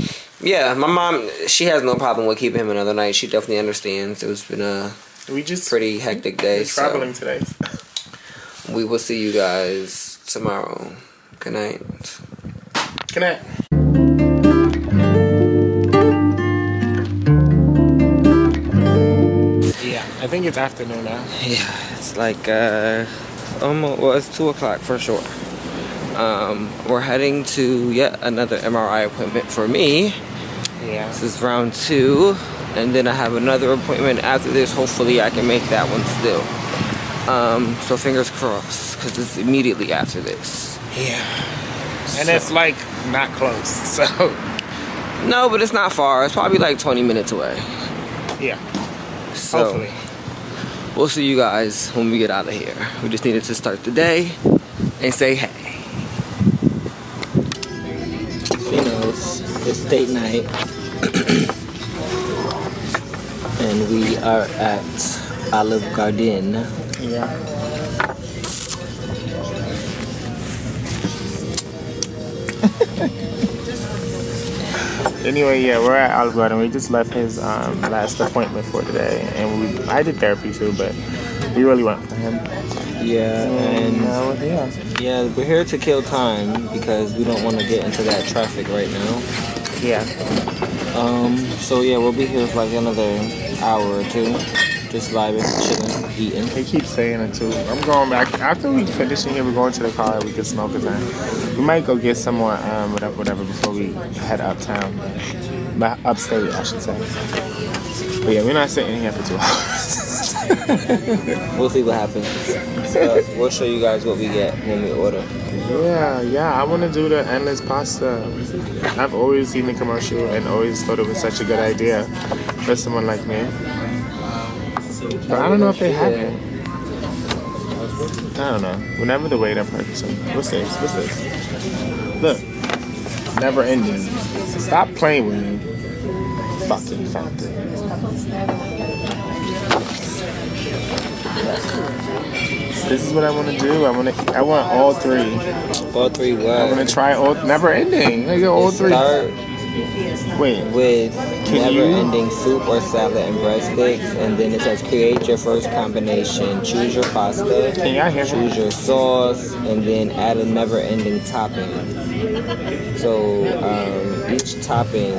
Yeah, my mom, she has no problem with keeping him another night. She definitely understands. It's been a we just, pretty hectic day. We're traveling so. Today. We will see you guys tomorrow. Good night. Good night. I think it's afternoon now. Yeah, it's like uh, almost. Well, it's two o'clock for sure. Um, we're heading to yet another M R I appointment for me. Yeah. This is round two, and then I have another appointment after this. Hopefully, I can make that one still. Um, so fingers crossed, because it's immediately after this. Yeah. And so. It's like not close, so. No, but it's not far. It's probably like twenty minutes away. Yeah. So. Hopefully. We'll see you guys when we get out of here. We just needed to start the day and say hey. Finos, it's date night. And we are at Olive Garden. Yeah. Anyway, yeah, we're at Olive Garden. We just left his um, last appointment for today, and we I did therapy too, but we really went for him. Yeah, so, and uh, we're here. Yeah, we're here to kill time because we don't want to get into that traffic right now. Yeah. Um. So yeah, we'll be here for like another hour or two. Just vibing, chilling, eating. They keep saying it too. I'm going back. After we finish in here, we're going to the car. We can smoke a thing. We might go get some more, um, whatever, whatever, before we head uptown. But upstate, I should say. But yeah, we're not sitting here for two hours. We'll see what happens. So we'll show you guys what we get when we order. Yeah, yeah, I want to do the endless pasta. I've always seen the commercial and always thought it was such a good idea for someone like me. But I don't know if they have it. I don't know. Whenever the waiter person. What's this? What's this? Look. Never ending. Stop playing with me. Fucking fountain. This is what I want to do. I want to. I want all three. All three what? I want to try all. Never ending. I got all three. Wait. With never-ending soup or salad and breadsticks, and then it says create your first combination. Choose your pasta. Can y'all hear me? Choose your sauce, and then add a never-ending topping. So um, each topping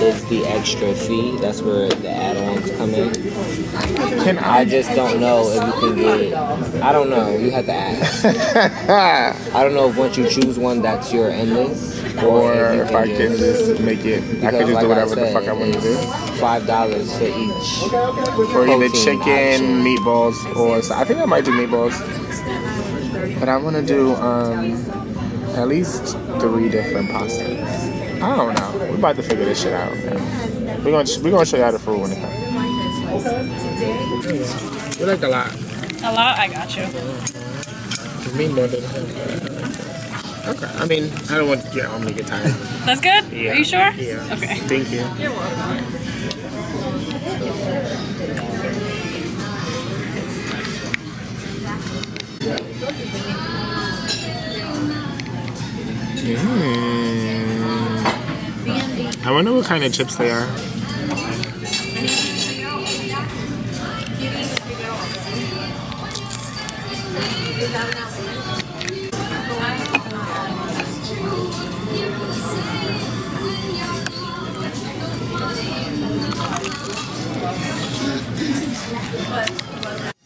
is the extra fee. That's where the add-ons come in. Can I? I just don't know if you can get. I don't know. You have to ask. I don't know if once you choose one, that's your endless, or, or if I can just. Make it. Because I could just like do whatever said, the fuck I want to do. Five dollars for each. For either chicken, option. meatballs, or so I think I might do meatballs. But I want to do um at least three different pastas. I don't know. We're about to figure this shit out. Man. We're gonna we're gonna show you how to food when it comes. We like a lot. A lot. I got you. Me more than. Okay. I mean, I don't want to get home to get tired. That's good? Yeah. Are you sure? Yeah. Okay. Thank you. You're welcome. Mm. I wonder what kind of chips they are.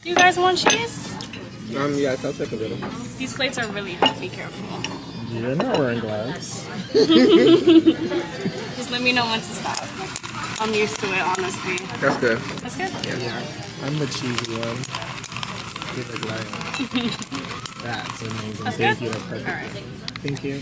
You guys want cheese? Um, yeah, I'll take a little. These plates are really hot. Be careful. You're not wearing gloves. Just let me know when to stop. I'm used to it, honestly. That's good. That's good? Yeah. yeah. I'm the cheesy one. Give it light. That's amazing. That's Thank good? you. That's perfect. All right. Thank you. Thank you.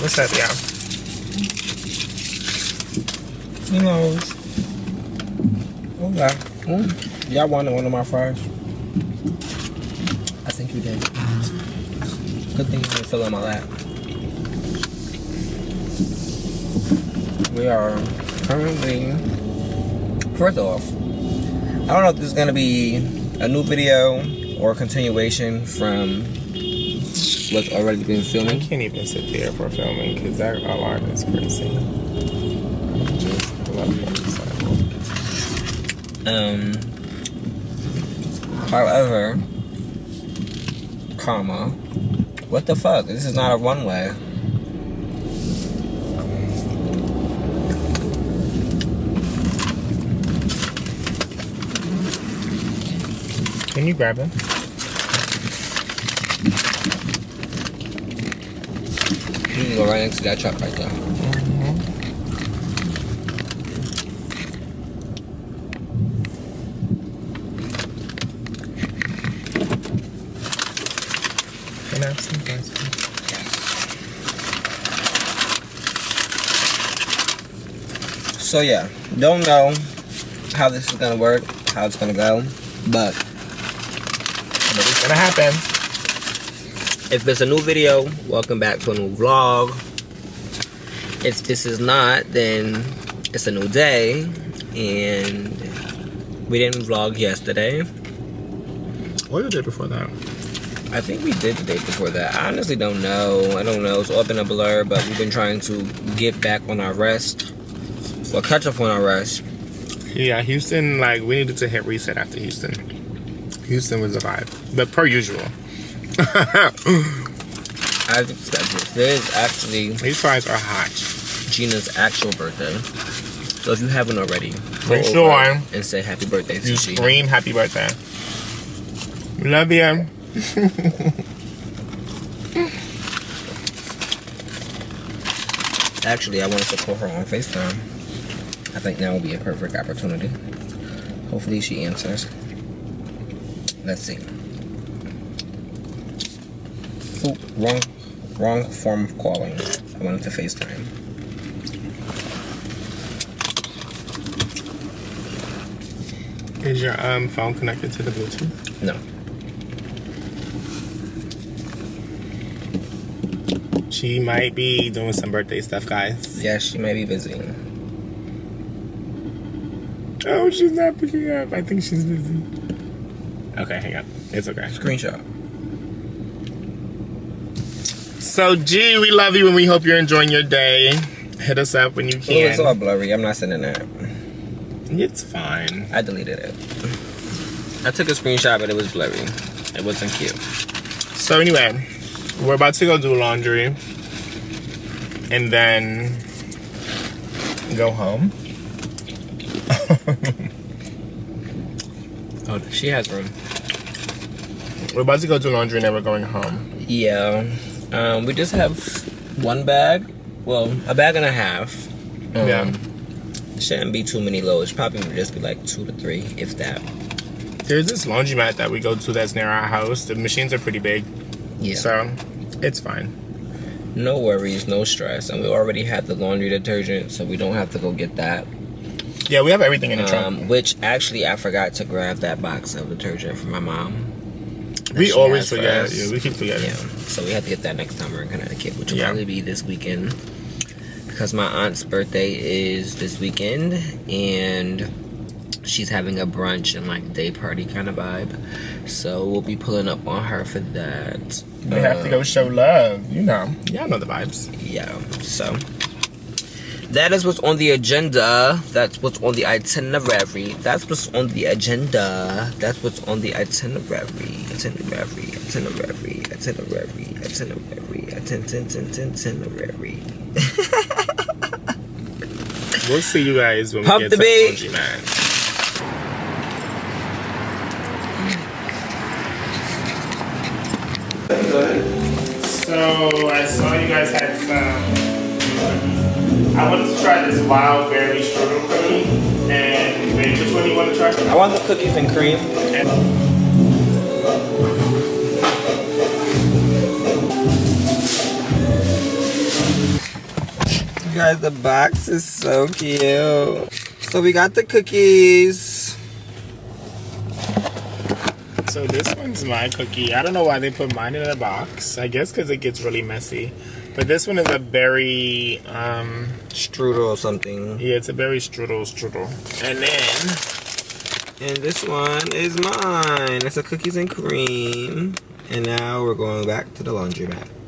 What's that, yeah? Who knows? Hola. Mm. Y'all wanted one of my fries? I think you did. Good thing you didn't fill in my lap. We are currently... First off, I don't know if this is going to be a new video or a continuation from what's already been filming. I can't even sit there for filming because that alarm is crazy. I'm just love Um, however, comma, what the fuck? This is not a runway. Can you grab them? You can go right next to that truck right there. Mm-hmm. Can I have some fries, please? Yes. So yeah, don't know how this is gonna work, how it's gonna go, but it's gonna happen. If it's a new video, welcome back to a new vlog. If this is not, then it's a new day, and we didn't vlog yesterday. Or the day before that. I think we did the day before that. I honestly don't know. I don't know. It's all been a blur, but we've been trying to get back on our rest, or catch up on our rest. Yeah, Houston, like, we needed to hit reset after Houston. Houston was a vibe, but per usual. I've expected. Today is actually... These fries are hot. Gina's actual birthday. So if you haven't already, go over sure. and say happy birthday to you Gina. Scream happy birthday. Love you. Actually, I wanted to call her on FaceTime. I think that will be a perfect opportunity. Hopefully she answers. Let's see. Ooh, wrong, wrong form of calling. I wanted to FaceTime. Is your um phone connected to the Bluetooth? No. She might be doing some birthday stuff, guys. Yeah, she might be busy. Oh, she's not picking up. I think she's busy. Okay, hang on. It's okay. Screenshot. So, G, we love you and we hope you're enjoying your day. Hit us up when you can. Ooh, it's all blurry. I'm not sending that. It's fine. I deleted it. I took a screenshot, but it was blurry. It wasn't cute. So, anyway, we're about to go do laundry and then go home. Oh, she has room. We're about to go do laundry and then we're going home. Yeah. Um, we just have one bag, well, a bag and a half. Um, yeah. Shouldn't be too many loads. Probably would just be like two to three, if that. There's this laundromat that we go to that's near our house. The machines are pretty big. Yeah. So, it's fine. No worries, no stress. And we already had the laundry detergent, so we don't have to go get that. Yeah, we have everything in the um, trunk. Which, actually, I forgot to grab that box of detergent from my mom. We always forget. Yeah, we keep forgetting. Yeah. So we have to get that next time we're in Connecticut, which will yeah. probably be this weekend. Because my aunt's birthday is this weekend, and she's having a brunch and like day party kind of vibe. So we'll be pulling up on her for that. We um, have to go show love, you know. Y'all know the vibes. Yeah. So that is what's on the agenda. That's what's on the itinerary. That's what's on the agenda. That's what's on the itinerary. Itinerary, itinerary, itinerary, itinerary, itinerary. We'll see you guys when Pump we get the to the man. So I saw you guys had some. I wanted to try this wild berry strawberry cream, and wait, which one do you want to try? I want the cookies and cream. And guys, the box is so cute. So we got the cookies. So this one's my cookie. I don't know why they put mine in a box. I guess because it gets really messy. But this one is a berry um, strudel or something. Yeah, it's a berry strudel strudel. And then, and this one is mine. It's a cookies and cream. And now we're going back to the laundromat.